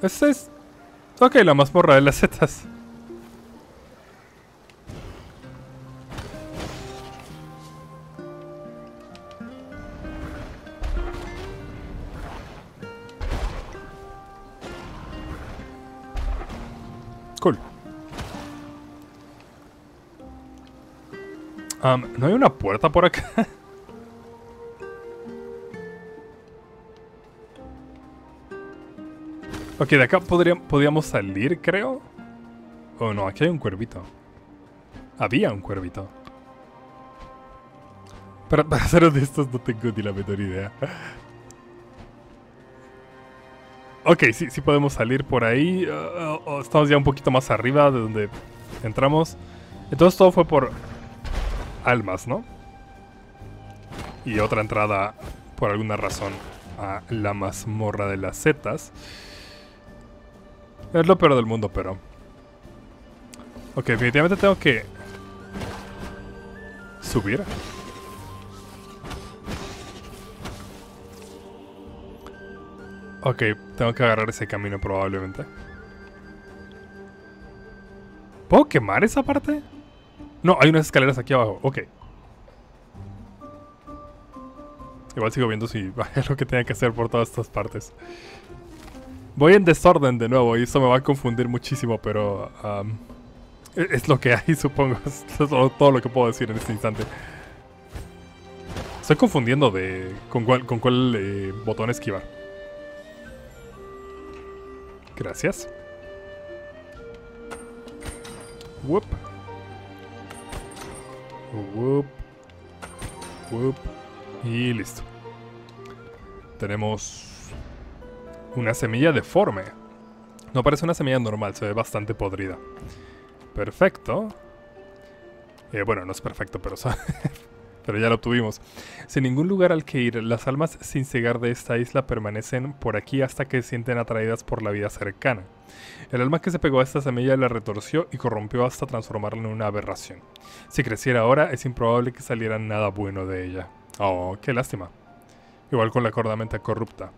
Esta es... Ok, la mazmorra de las setas. Cool. Um, ¿No hay una puerta por acá? Ok, de acá podríamos salir, creo. Oh, no, aquí hay un cuervito. Había un cuervito. Pero para ser honestos, no tengo ni la menor idea. Ok, sí, sí podemos salir por ahí. Uh, uh, uh, estamos ya un poquito más arriba de donde entramos. Entonces todo fue por... almas, ¿no? Y otra entrada, por alguna razón, a la mazmorra de las setas. Es lo peor del mundo, pero... Ok, definitivamente tengo que... subir. Ok, tengo que agarrar ese camino probablemente. ¿Puedo quemar esa parte? No, hay unas escaleras aquí abajo. Ok. Igual sigo viendo si es lo que tenía que hacer por todas estas partes. Voy en desorden de nuevo y eso me va a confundir muchísimo, pero... Um, es lo que hay, supongo. Es todo lo que puedo decir en este instante. Estoy confundiendo de con cuál, con cuál eh, botón esquivar. Gracias. Whoop. Whoop. Whoop. Y listo. Tenemos una semilla deforme. No parece una semilla normal, se ve bastante podrida. Perfecto. Eh, bueno, no es perfecto, pero, pero ya lo obtuvimos. Sin ningún lugar al que ir, las almas sin cegar de esta isla permanecen por aquí hasta que se sienten atraídas por la vida cercana. El alma que se pegó a esta semilla la retorció y corrompió hasta transformarla en una aberración. Si creciera ahora, es improbable que saliera nada bueno de ella. Oh, qué lástima. Igual con la cornamenta corrupta.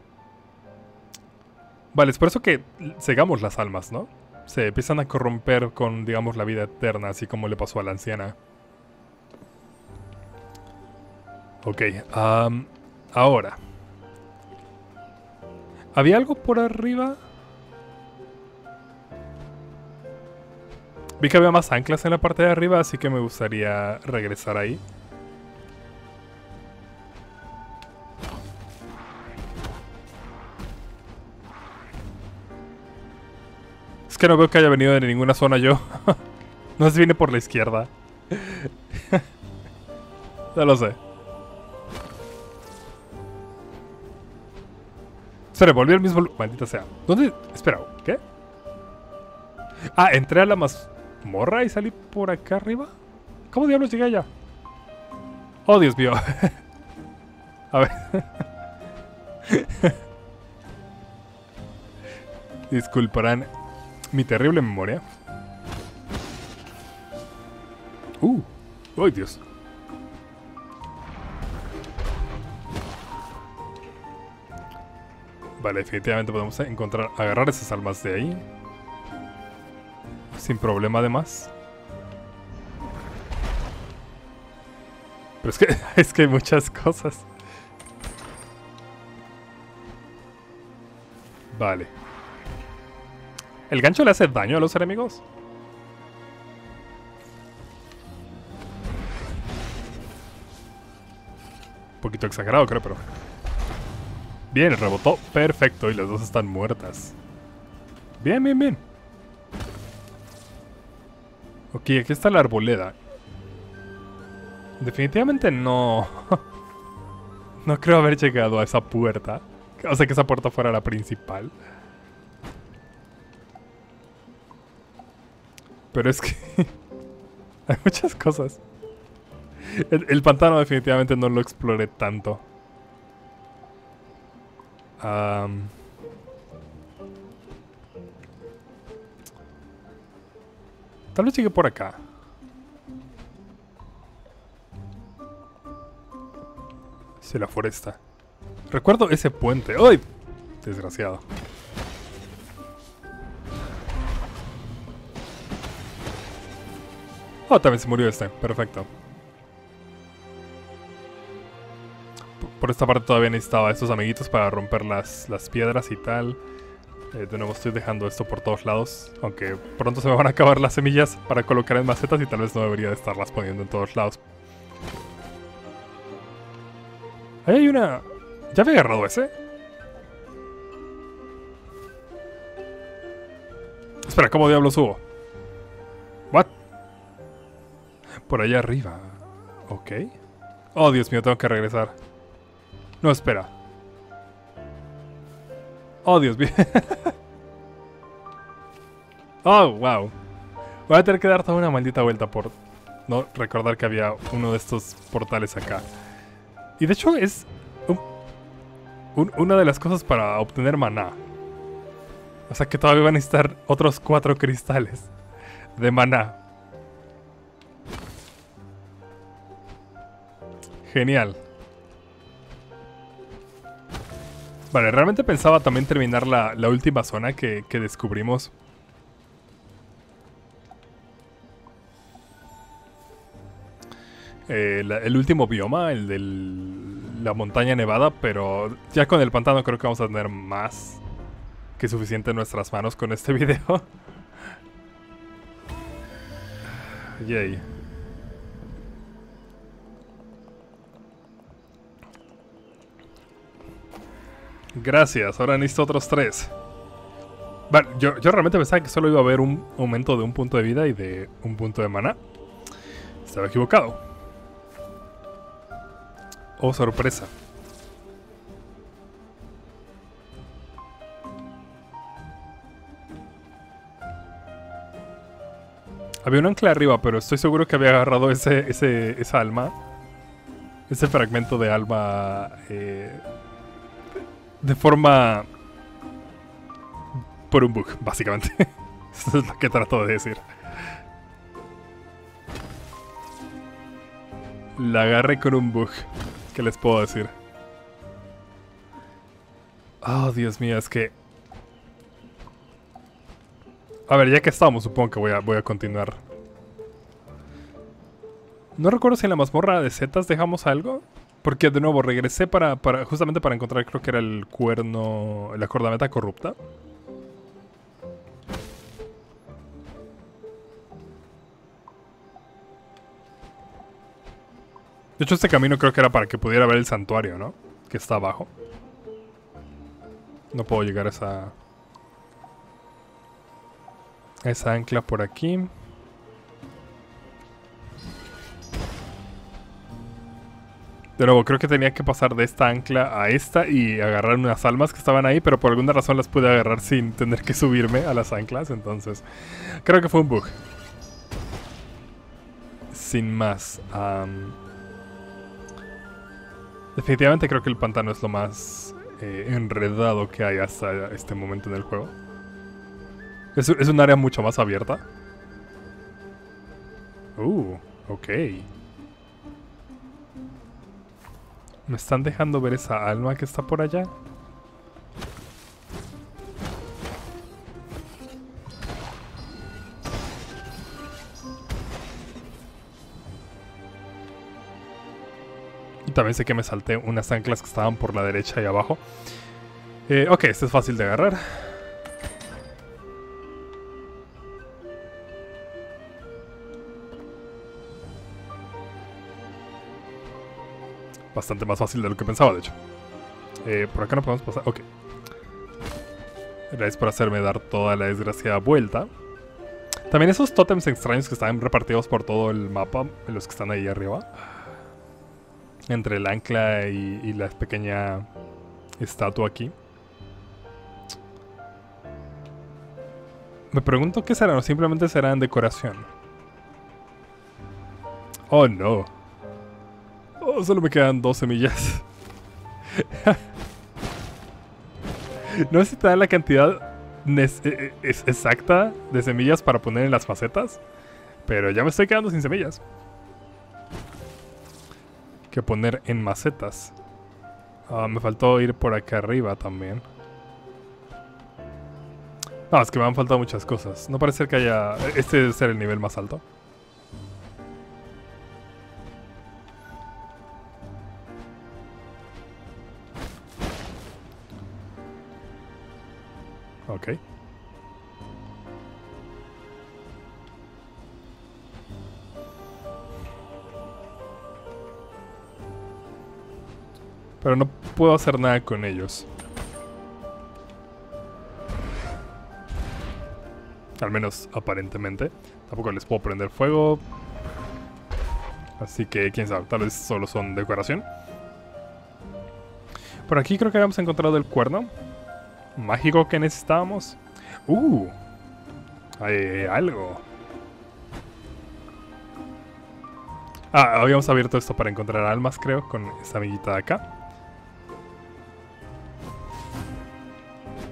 Vale, es por eso que cegamos las almas, ¿no? Se empiezan a corromper con, digamos, la vida eterna, así como le pasó a la anciana. Ok, um, ahora. ¿Había algo por arriba? Vi que había más anclas en la parte de arriba, así que me gustaría regresar ahí. Es que no veo que haya venido de ninguna zona yo. No sé si viene por la izquierda. Ya lo sé. Se revolvió el mismo lugar. Maldita sea. ¿Dónde? Espera, ¿qué? Ah, entré a la mazmorra y salí por acá arriba. ¿Cómo diablos llegué allá? Oh, Dios mío. A ver. Disculparán mi terrible memoria. Uh. ¡Ay, Dios! Vale, definitivamente podemos encontrar, agarrar esas almas de ahí. Sin problema, además. Pero es que, es que hay muchas cosas. Vale. ¿El gancho le hace daño a los enemigos? Un poquito exagerado, creo, pero... Bien, rebotó. Perfecto. Y las dos están muertas. Bien, bien, bien. Ok, aquí está la arboleda. Definitivamente no... No creo haber llegado a esa puerta. O sea, que esa puerta fuera la principal. Pero es que... hay muchas cosas. El, el pantano definitivamente no lo exploré tanto. Um, tal vez llegue por acá. Sí, la foresta. Recuerdo ese puente. ¡Ay! Desgraciado. Oh, también se murió este. Perfecto. Por esta parte todavía necesitaba estos amiguitos para romper las, las piedras y tal. Eh, de nuevo estoy dejando esto por todos lados. Aunque pronto se me van a acabar las semillas para colocar en macetas y tal vez no debería de estarlas poniendo en todos lados. Ahí hay una... ¿Ya había agarrado ese? Espera, ¿cómo diablo subo? ¿What? Por allá arriba. Ok. Oh, Dios mío, tengo que regresar. No, espera. Oh, Dios mío. Oh, wow. Voy a tener que dar toda una maldita vuelta por no recordar que había uno de estos portales acá. Y de hecho es un, un, una de las cosas para obtener maná. O sea que todavía van a necesitar otros cuatro cristales de maná. Genial. Vale, realmente pensaba también terminar la, la última zona que, que descubrimos. Eh, la, el último bioma, el de la montaña nevada, pero ya con el pantano creo que vamos a tener más que suficiente en nuestras manos con este video. Yay. Gracias, ahora necesito otros tres. Vale, yo, yo realmente pensaba que solo iba a haber un aumento de un punto de vida y de un punto de maná. Estaba equivocado. Oh, sorpresa. Había un ancla arriba, pero estoy seguro que había agarrado ese, ese, esa alma. Ese fragmento de alma eh, de forma... por un bug, básicamente. Eso es lo que trato de decir. La agarré con un bug. ¿Qué les puedo decir? Oh, Dios mío, es que... A ver, ya que estamos, supongo que voy a, voy a continuar. No recuerdo si en la mazmorra de Zetas dejamos algo. Porque, de nuevo, regresé para, para justamente para encontrar, creo que era el cuerno... la cornamenta corrupta. De hecho, este camino creo que era para que pudiera ver el santuario, ¿no? Que está abajo. No puedo llegar a esa... a esa ancla por aquí. De nuevo, creo que tenía que pasar de esta ancla a esta y agarrar unas almas que estaban ahí, pero por alguna razón las pude agarrar sin tener que subirme a las anclas, entonces... creo que fue un bug. Sin más. Um... Definitivamente creo que el pantano es lo más eh, enredado que hay hasta este momento en el juego. Es, es un área mucho más abierta. Uh, ok. ¿Me están dejando ver esa alma que está por allá? También sé que me salté unas anclas que estaban por la derecha y abajo. Eh, ok, este es fácil de agarrar. Bastante más fácil de lo que pensaba, de hecho. Eh, por acá no podemos pasar. Ok. Gracias por hacerme dar toda la desgraciada vuelta. También esos tótems extraños que están repartidos por todo el mapa, los que están ahí arriba. Entre el ancla y, y la pequeña estatua aquí. Me pregunto qué serán o simplemente serán decoración. Oh no. Oh, solo me quedan dos semillas. No sé si te da la cantidad exacta de semillas para poner en las facetas, pero ya me estoy quedando sin semillas que poner en macetas. Ah, me faltó ir por acá arriba también. Ah, es que me han faltado muchas cosas. No parece que haya... este debe ser el nivel más alto. Ok. Pero no puedo hacer nada con ellos. Al menos aparentemente. Tampoco les puedo prender fuego. Así que quién sabe, tal vez solo son decoración. Por aquí creo que habíamos encontrado el cuerno mágico que necesitábamos. Uh, hay algo. Ah, habíamos abierto esto para encontrar almas, creo, con esta amiguita de acá.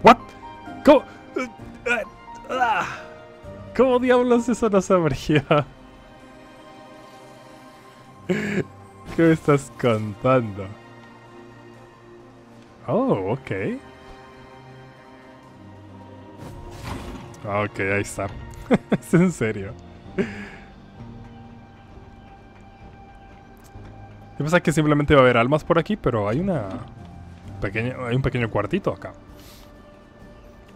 ¿What? ¿Cómo? ¿Cómo diablos eso no sabría? ¿Qué me estás contando? Oh, ok. Ok, ahí está. Es en serio. Yo pensaba que simplemente iba a haber almas por aquí, pero hay una... Pequeño, hay un pequeño cuartito acá.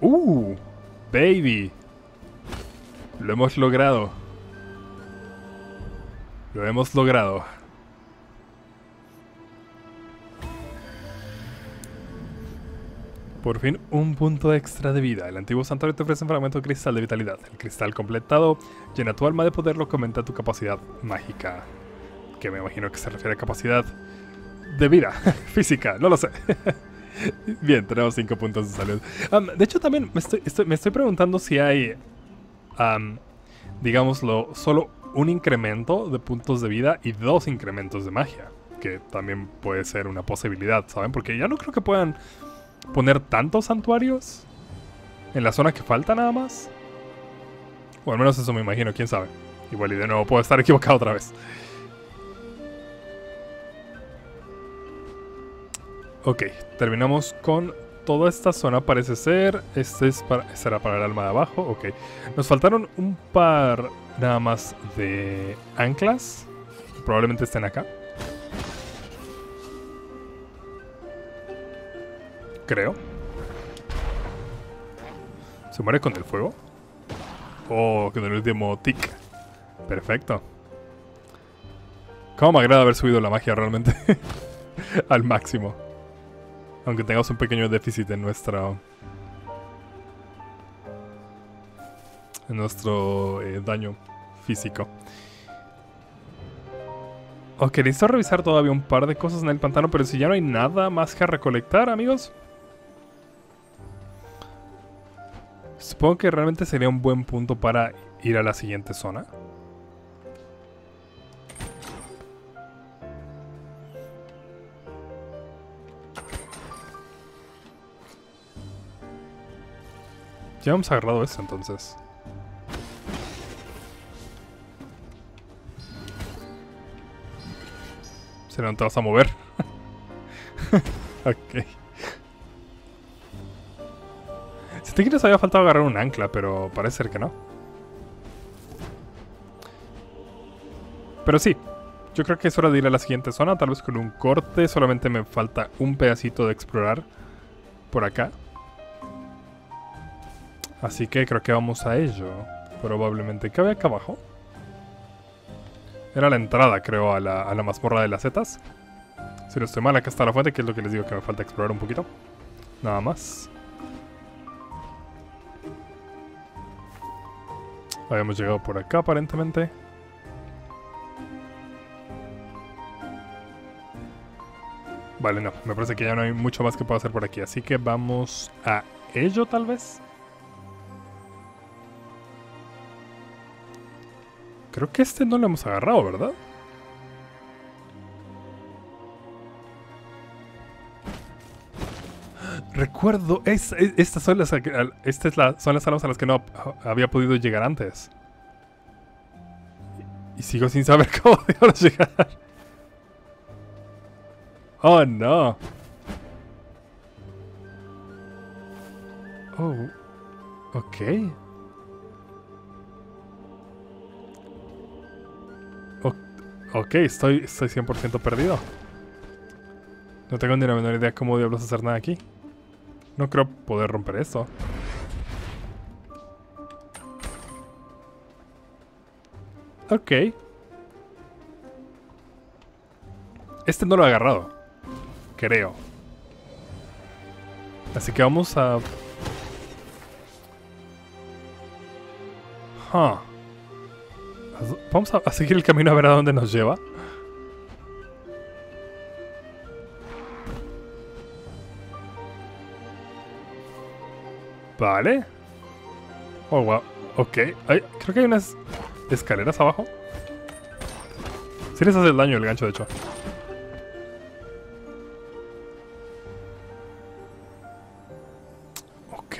¡Uh! ¡Baby! Lo hemos logrado. Lo hemos logrado. Por fin, un punto extra de vida. El antiguo santuario te ofrece un fragmento de cristal de vitalidad. El cristal completado llena tu alma de poder, lo que aumenta tu capacidad mágica. Que me imagino que se refiere a capacidad de vida, física, no lo sé. Bien, tenemos cinco puntos de salud. Um, de hecho, también me estoy, estoy, me estoy preguntando si hay, um, digámoslo, solo un incremento de puntos de vida y dos incrementos de magia. Que también puede ser una posibilidad, ¿saben? Porque ya no creo que puedan poner tantos santuarios en la zona que falta nada más. O al menos eso me imagino, quién sabe. Igual y de nuevo puedo estar equivocado otra vez. Ok, terminamos con toda esta zona, parece ser. Este es para, será para el alma de abajo. Ok, nos faltaron un par nada más de anclas. Probablemente estén acá. Creo. ¿Se muere con el fuego? Oh, con el último tic. Perfecto. Cómo me agrada haber subido la magia realmente al máximo. Aunque tengamos un pequeño déficit en nuestra... En nuestro eh, daño físico. Ok, necesito revisar todavía un par de cosas en el pantano, pero si ya no hay nada más que recolectar, amigos. Supongo que realmente sería un buen punto para ir a la siguiente zona. Ya hemos agarrado eso entonces. Si no te vas a mover. Ok. Si te quieres había faltado agarrar un ancla, pero parece ser que no. Pero sí, yo creo que es hora de ir a la siguiente zona, tal vez con un corte. Solamente me falta un pedacito de explorar por acá. Así que creo que vamos a ello. Probablemente. ¿Qué había acá abajo? Era la entrada, creo, a la, a la mazmorra de las setas. Si no estoy mal, acá está la fuente, que es lo que les digo que me falta explorar un poquito. Nada más. Habíamos llegado por acá, aparentemente. Vale, no. Me parece que ya no hay mucho más que puedo hacer por aquí. Así que vamos a ello, tal vez. Creo que este no lo hemos agarrado, ¿verdad? Recuerdo, es, es, estas son las, esta es la, son las almas a las que no había podido llegar antes. Y, y sigo sin saber cómo debo llegar. Oh, no. Oh, ok. Ok, estoy, estoy cien por ciento perdido. No tengo ni la menor idea cómo diablos hacer nada aquí. No creo poder romper esto. Ok. Este no lo he agarrado. Creo. Así que vamos a... Huh. Vamos a seguir el camino a ver a dónde nos lleva. Vale. Oh, wow. Ok. Ay, creo que hay unas escaleras abajo. Si les hace el daño el gancho, de hecho. Ok.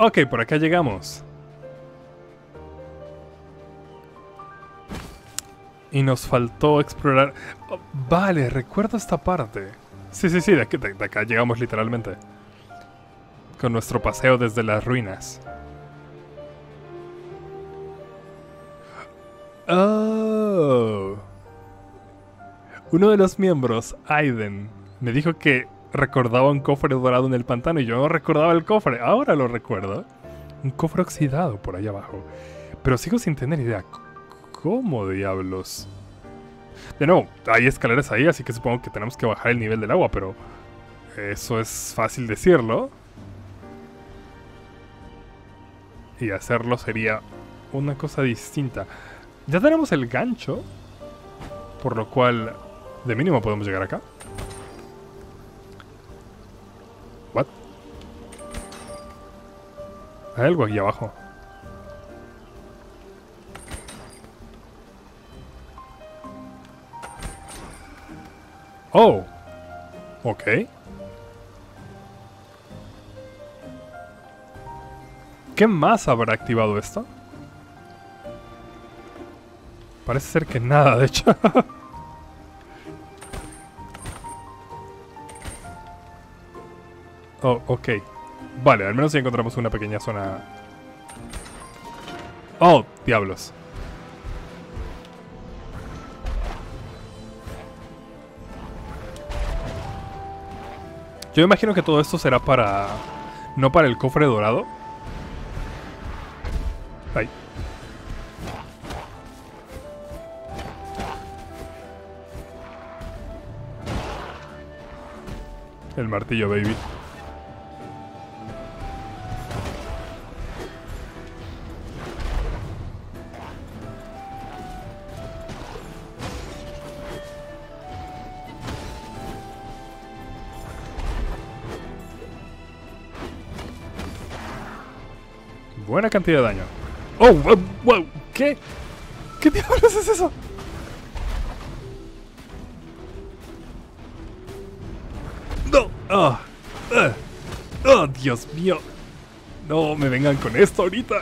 Ok, por acá llegamos. Y nos faltó explorar... Oh, vale, recuerdo esta parte. Sí, sí, sí, de, aquí, de, de acá llegamos literalmente. Con nuestro paseo desde las ruinas. Oh. Uno de los miembros, Aiden, me dijo que recordaba un cofre dorado en el pantano y yo no recordaba el cofre. Ahora lo recuerdo. Un cofre oxidado por allá abajo. Pero sigo sin tener idea. ¿Cómo diablos? De nuevo, hay escaleras ahí, así que supongo que tenemos que bajar el nivel del agua, pero... eso es fácil decirlo. Y hacerlo sería una cosa distinta. Ya tenemos el gancho, por lo cual de mínimo podemos llegar acá. ¿What? Hay algo aquí abajo. Oh, ok. ¿Qué más habrá activado esto? Parece ser que nada, de hecho. Oh, ok. Vale, al menos ya encontramos una pequeña zona... Oh, diablos. Yo imagino que todo esto será para... no para el cofre dorado. Ay. El martillo, baby. Buena cantidad de daño. ¡Oh! ¡Wow! wow ¿Qué? ¿Qué diablos es eso? ¡No! ¡Oh! ¡Oh! ¡Oh, Dios mío! ¡No me vengan con esto ahorita!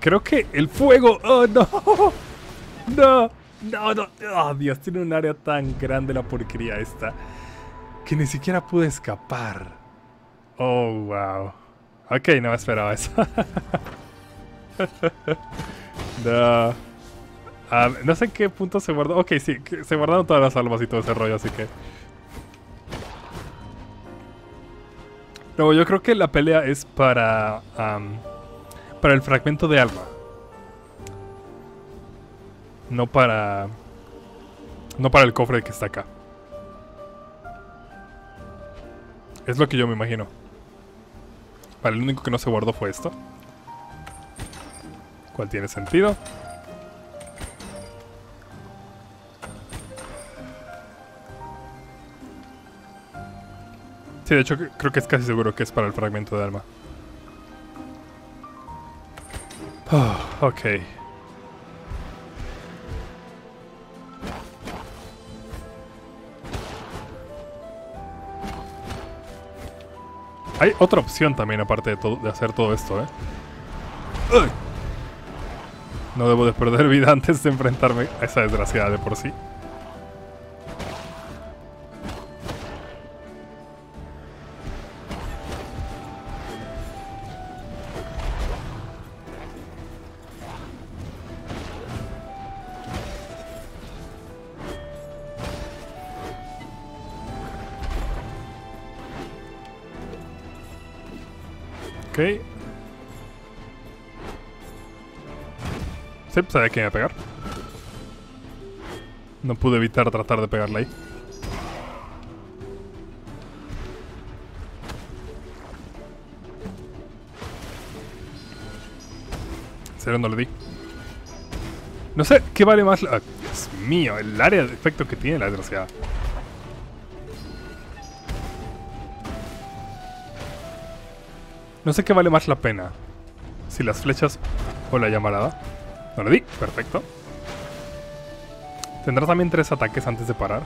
Creo que el fuego... ¡Oh, no! ¡No! ¡No, no! ¡Oh, Dios! Tiene un área tan grande la porquería esta... que ni siquiera pude escapar. Oh, wow. Ok, no me esperaba eso. No. Um, no sé en qué punto se guardó. Ok, sí, se guardaron todas las almas y todo ese rollo, así que... No, yo creo que la pelea es para... Um, para el fragmento de alma. No para... No para el cofre que está acá. Es lo que yo me imagino. Vale, el único que no se guardó fue esto. ¿Cuál tiene sentido? Sí, de hecho creo que es casi seguro que es para el fragmento de alma. Oh, ok. Hay otra opción también, aparte de, todo, de hacer todo esto, ¿eh? ¡Ugh! No debo de perder vida antes de enfrentarme a esa desgraciada de por sí. Ok. Sí, sabía que me iba a pegar. No pude evitar tratar de pegarle ahí. En serio no le di. No sé, ¿qué vale más? La... Dios mío, el área de efecto que tiene la desgraciada. No sé qué vale más la pena. Si las flechas o la llamarada. No le di. Perfecto. Tendrá también tres ataques antes de parar.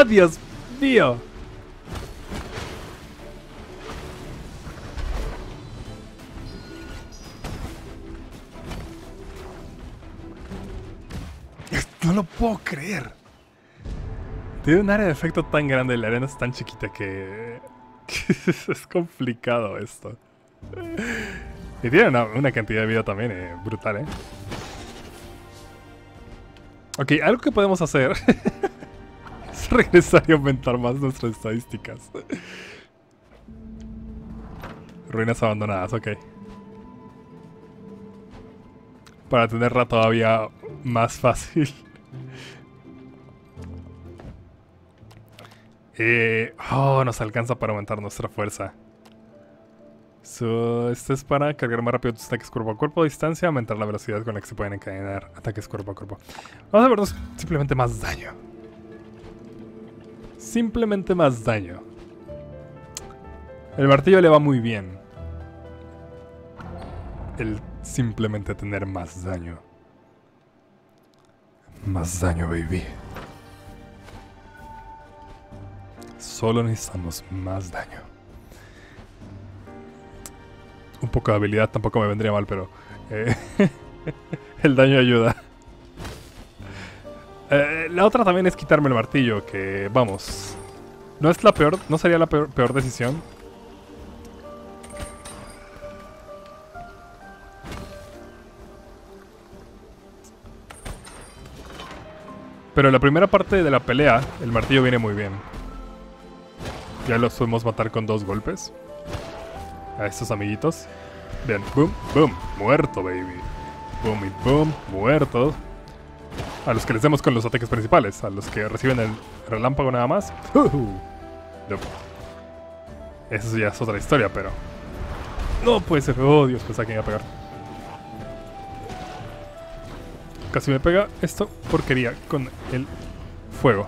¡Oh, Dios mío! No lo puedo creer. Tiene un área de efecto tan grande y la arena es tan chiquita que... que es complicado esto. Y tiene una, una cantidad de vida también eh, brutal, ¿eh? Ok, algo que podemos hacer es regresar y aumentar más nuestras estadísticas. Ruinas abandonadas, ok. Para tenerla todavía más fácil. eh, oh, nos alcanza para aumentar nuestra fuerza. So, este es para cargar más rápido tus ataques cuerpo a cuerpo a distancia, aumentar la velocidad con la que se pueden encadenar ataques cuerpo a cuerpo. Vamos a vernos simplemente más daño. Simplemente más daño. El martillo le va muy bien. El simplemente tener más daño. Más daño, baby. Solo necesitamos más daño. Un poco de habilidad tampoco me vendría mal, pero... Eh, el daño ayuda. Eh, la otra también es quitarme el martillo, que vamos... No es la peor, no sería la peor, peor decisión. Pero en la primera parte de la pelea, el martillo viene muy bien. Ya los podemos matar con dos golpes. A estos amiguitos. Vean, boom, boom, muerto, baby. Boom y boom, muerto. A los que les demos con los ataques principales. A los que reciben el relámpago nada más. Uh -huh. No. Eso ya es otra historia, pero... No puede ser. Oh, Dios, pensaba que me iba a pegar. Casi me pega esto porquería con el fuego.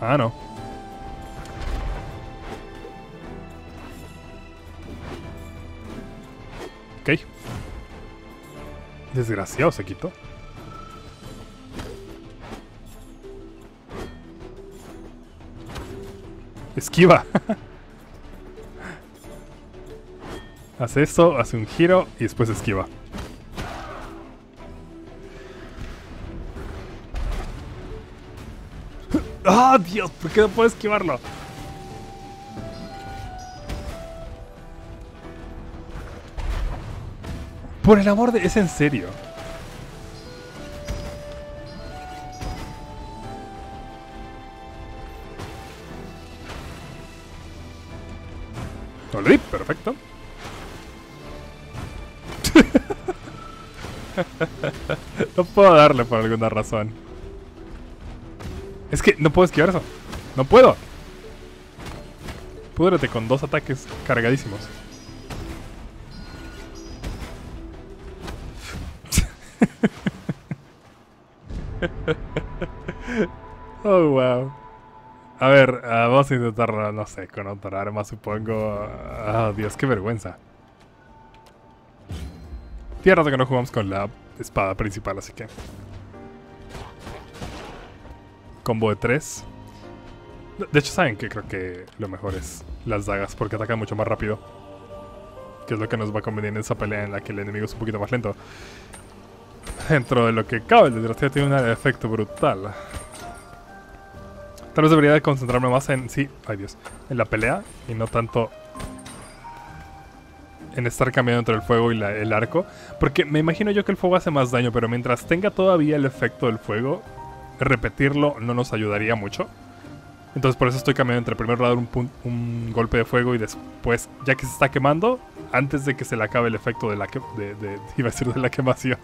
Ah, no. Ok. Desgraciado se quitó. Esquiva. Hace esto, hace un giro y después esquiva. ¡Ah, ¡Oh, Dios! ¿Por qué no puedo esquivarlo? Por el amor de... ¿Es en serio? No le di, perfecto. No puedo darle por alguna razón. Es que no puedo esquivar eso. ¡No puedo! Púdrate con dos ataques cargadísimos. Oh, wow. A ver, uh, vamos a intentarlo, no sé, con otra arma, supongo. Oh, Dios, qué vergüenza. Tiene rato que no jugamos con la espada principal, así que... Combo de tres. De hecho, ¿saben qué? Creo que lo mejor es las dagas, porque atacan mucho más rápido. Que es lo que nos va a convenir en esa pelea en la que el enemigo es un poquito más lento. Dentro de lo que cabe, el desgraciado tiene un efecto brutal. Tal vez debería concentrarme más en... Sí, ay Dios. En la pelea y no tanto en estar cambiando entre el fuego y la, el arco. Porque me imagino yo que el fuego hace más daño, pero mientras tenga todavía el efecto del fuego, repetirlo no nos ayudaría mucho. Entonces por eso estoy cambiando entre primero dar un, un golpe de fuego y después, ya que se está quemando, antes de que se le acabe el efecto de la que, de, de, iba a decir de la quemación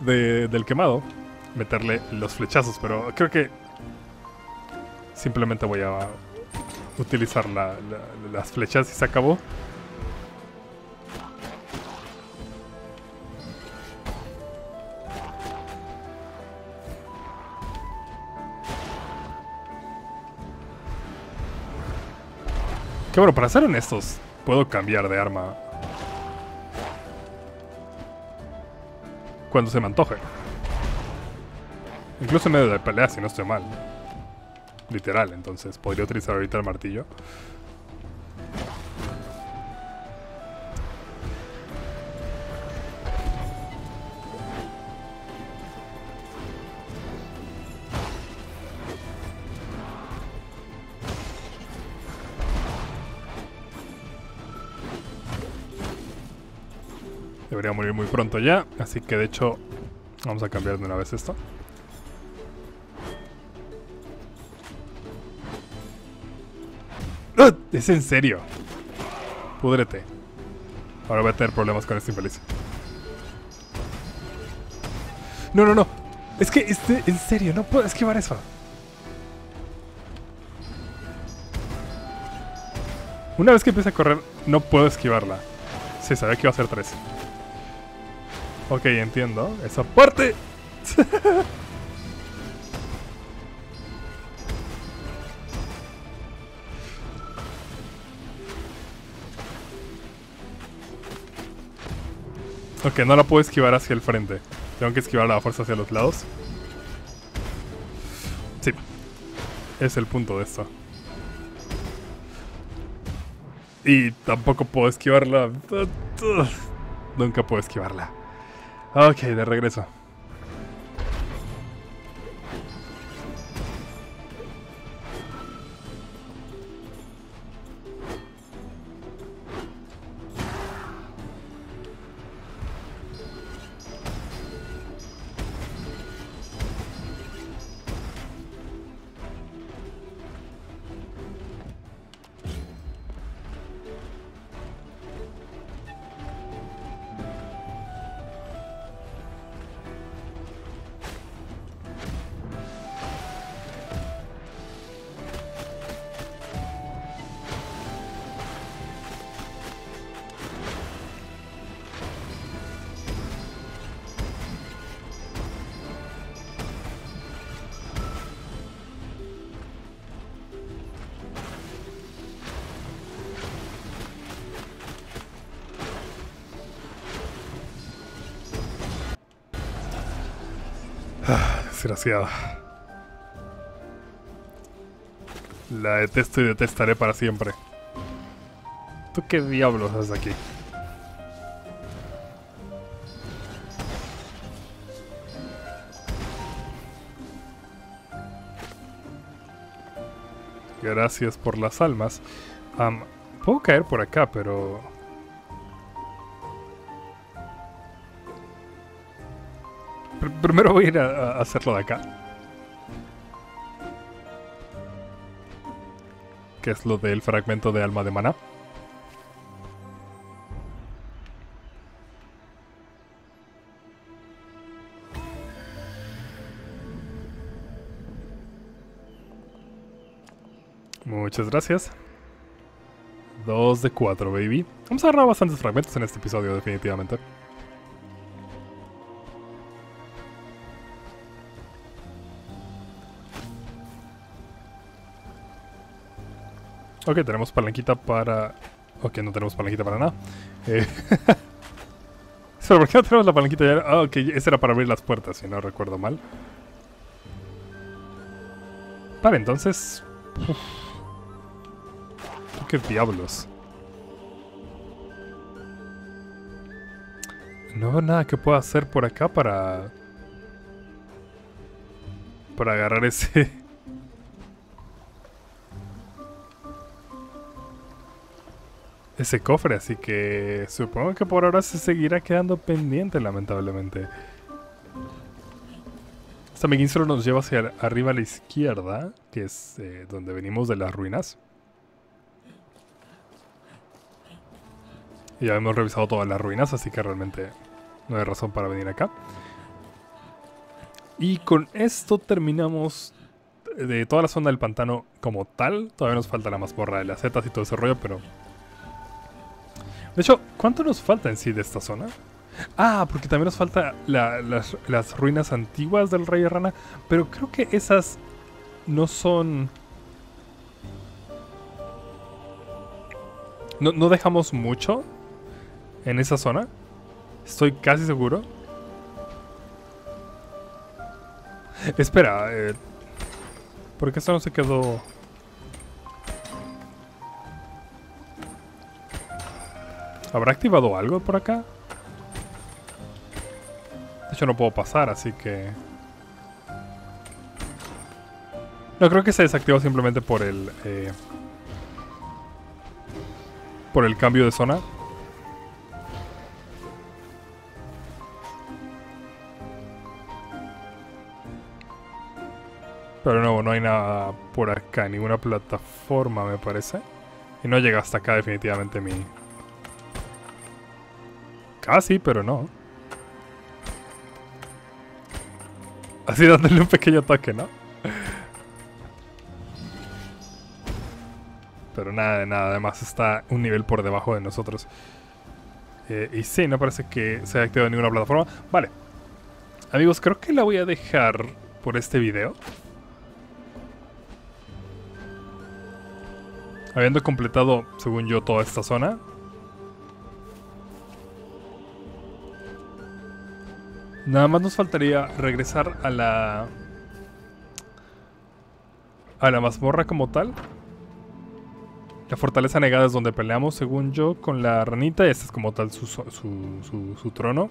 de, del quemado, meterle los flechazos, pero creo que simplemente voy a utilizar la, la, las flechas y se acabó. Que bueno, para ser honestos, puedo cambiar de arma cuando se me antoje. Incluso en medio de pelea, si no estoy mal. Literal, entonces. Podría utilizar ahorita el martillo. Debería morir muy pronto ya, así que de hecho vamos a cambiar de una vez esto. ¡Ah! ¿Es en serio? Púdrete. Ahora voy a tener problemas con este infeliz. No, no, no. Es que este, en serio, no puedo esquivar eso. Una vez que empiece a correr, no puedo esquivarla. Sí, sabía que iba a ser tres. Ok, entiendo. Esa parte. Ok, no la puedo esquivar hacia el frente. Tengo que esquivar la fuerza hacia los lados. Sí. Es el punto de esto. Y tampoco puedo esquivarla. Nunca puedo esquivarla. Ok, de regreso. Desgraciada. La detesto y detestaré para siempre. ¿Tú qué diablos haces aquí? Gracias por las almas. Um, puedo caer por acá, pero... Primero voy a ir a hacerlo de acá. Que es lo del fragmento de alma de maná. Muchas gracias. Dos de cuatro, baby. Vamos a agarrar bastantes fragmentos en este episodio, definitivamente. Ok, tenemos palanquita para... Ok, no tenemos palanquita para nada. Eh... ¿Pero por qué no tenemos la palanquita ya? Ah, ok, esa era para abrir las puertas, si no recuerdo mal. Vale, entonces... Uf. ¿Qué diablos? No veo nada que pueda hacer por acá para... Para agarrar ese... ese cofre, así que supongo que por ahora se seguirá quedando pendiente, lamentablemente. Esta amiguín solo nos lleva hacia arriba a la izquierda, que es eh, donde venimos de las ruinas. Y ya hemos revisado todas las ruinas, así que realmente no hay razón para venir acá. Y con esto terminamos de toda la zona del pantano como tal. Todavía nos falta la mazmorra de las setas y todo ese rollo, pero... De hecho, ¿cuánto nos falta en sí de esta zona? Ah, porque también nos falta la, las, las ruinas antiguas del Rey Rana. Pero creo que esas no son... No, no dejamos mucho en esa zona. Estoy casi seguro. Espera, eh, ¿por qué esto no se quedó? ¿Habrá activado algo por acá? De hecho no puedo pasar, así que... No, creo que se desactivó simplemente por el... Eh, por el cambio de zona. Pero no, no hay nada por acá, ninguna plataforma me parece. Y no llega hasta acá definitivamente mi... Casi, pero no. Así dándole un pequeño toque, ¿no? Pero nada de nada, además está un nivel por debajo de nosotros. Eh, y sí, no parece que se haya activado ninguna plataforma. Vale. Amigos, creo que la voy a dejar por este video. Habiendo completado, según yo, toda esta zona. Nada más nos faltaría regresar a la... a la mazmorra como tal. La fortaleza negada es donde peleamos, según yo, con la ranita. Y este es como tal su, su, su, su trono.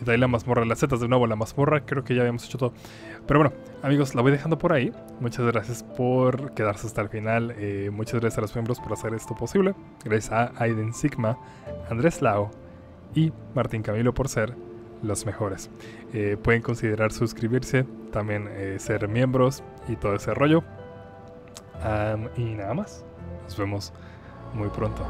Y de ahí la mazmorra, las setas de nuevo, la mazmorra. Creo que ya habíamos hecho todo. Pero bueno, amigos, la voy dejando por ahí. Muchas gracias por quedarse hasta el final. Eh, muchas gracias a los miembros por hacer esto posible. Gracias a Aiden Sigma, Andrés Lao y Martín Camilo por ser los mejores. Eh, pueden considerar suscribirse, también eh, ser miembros y todo ese rollo. Um, y nada más. Nos vemos muy pronto.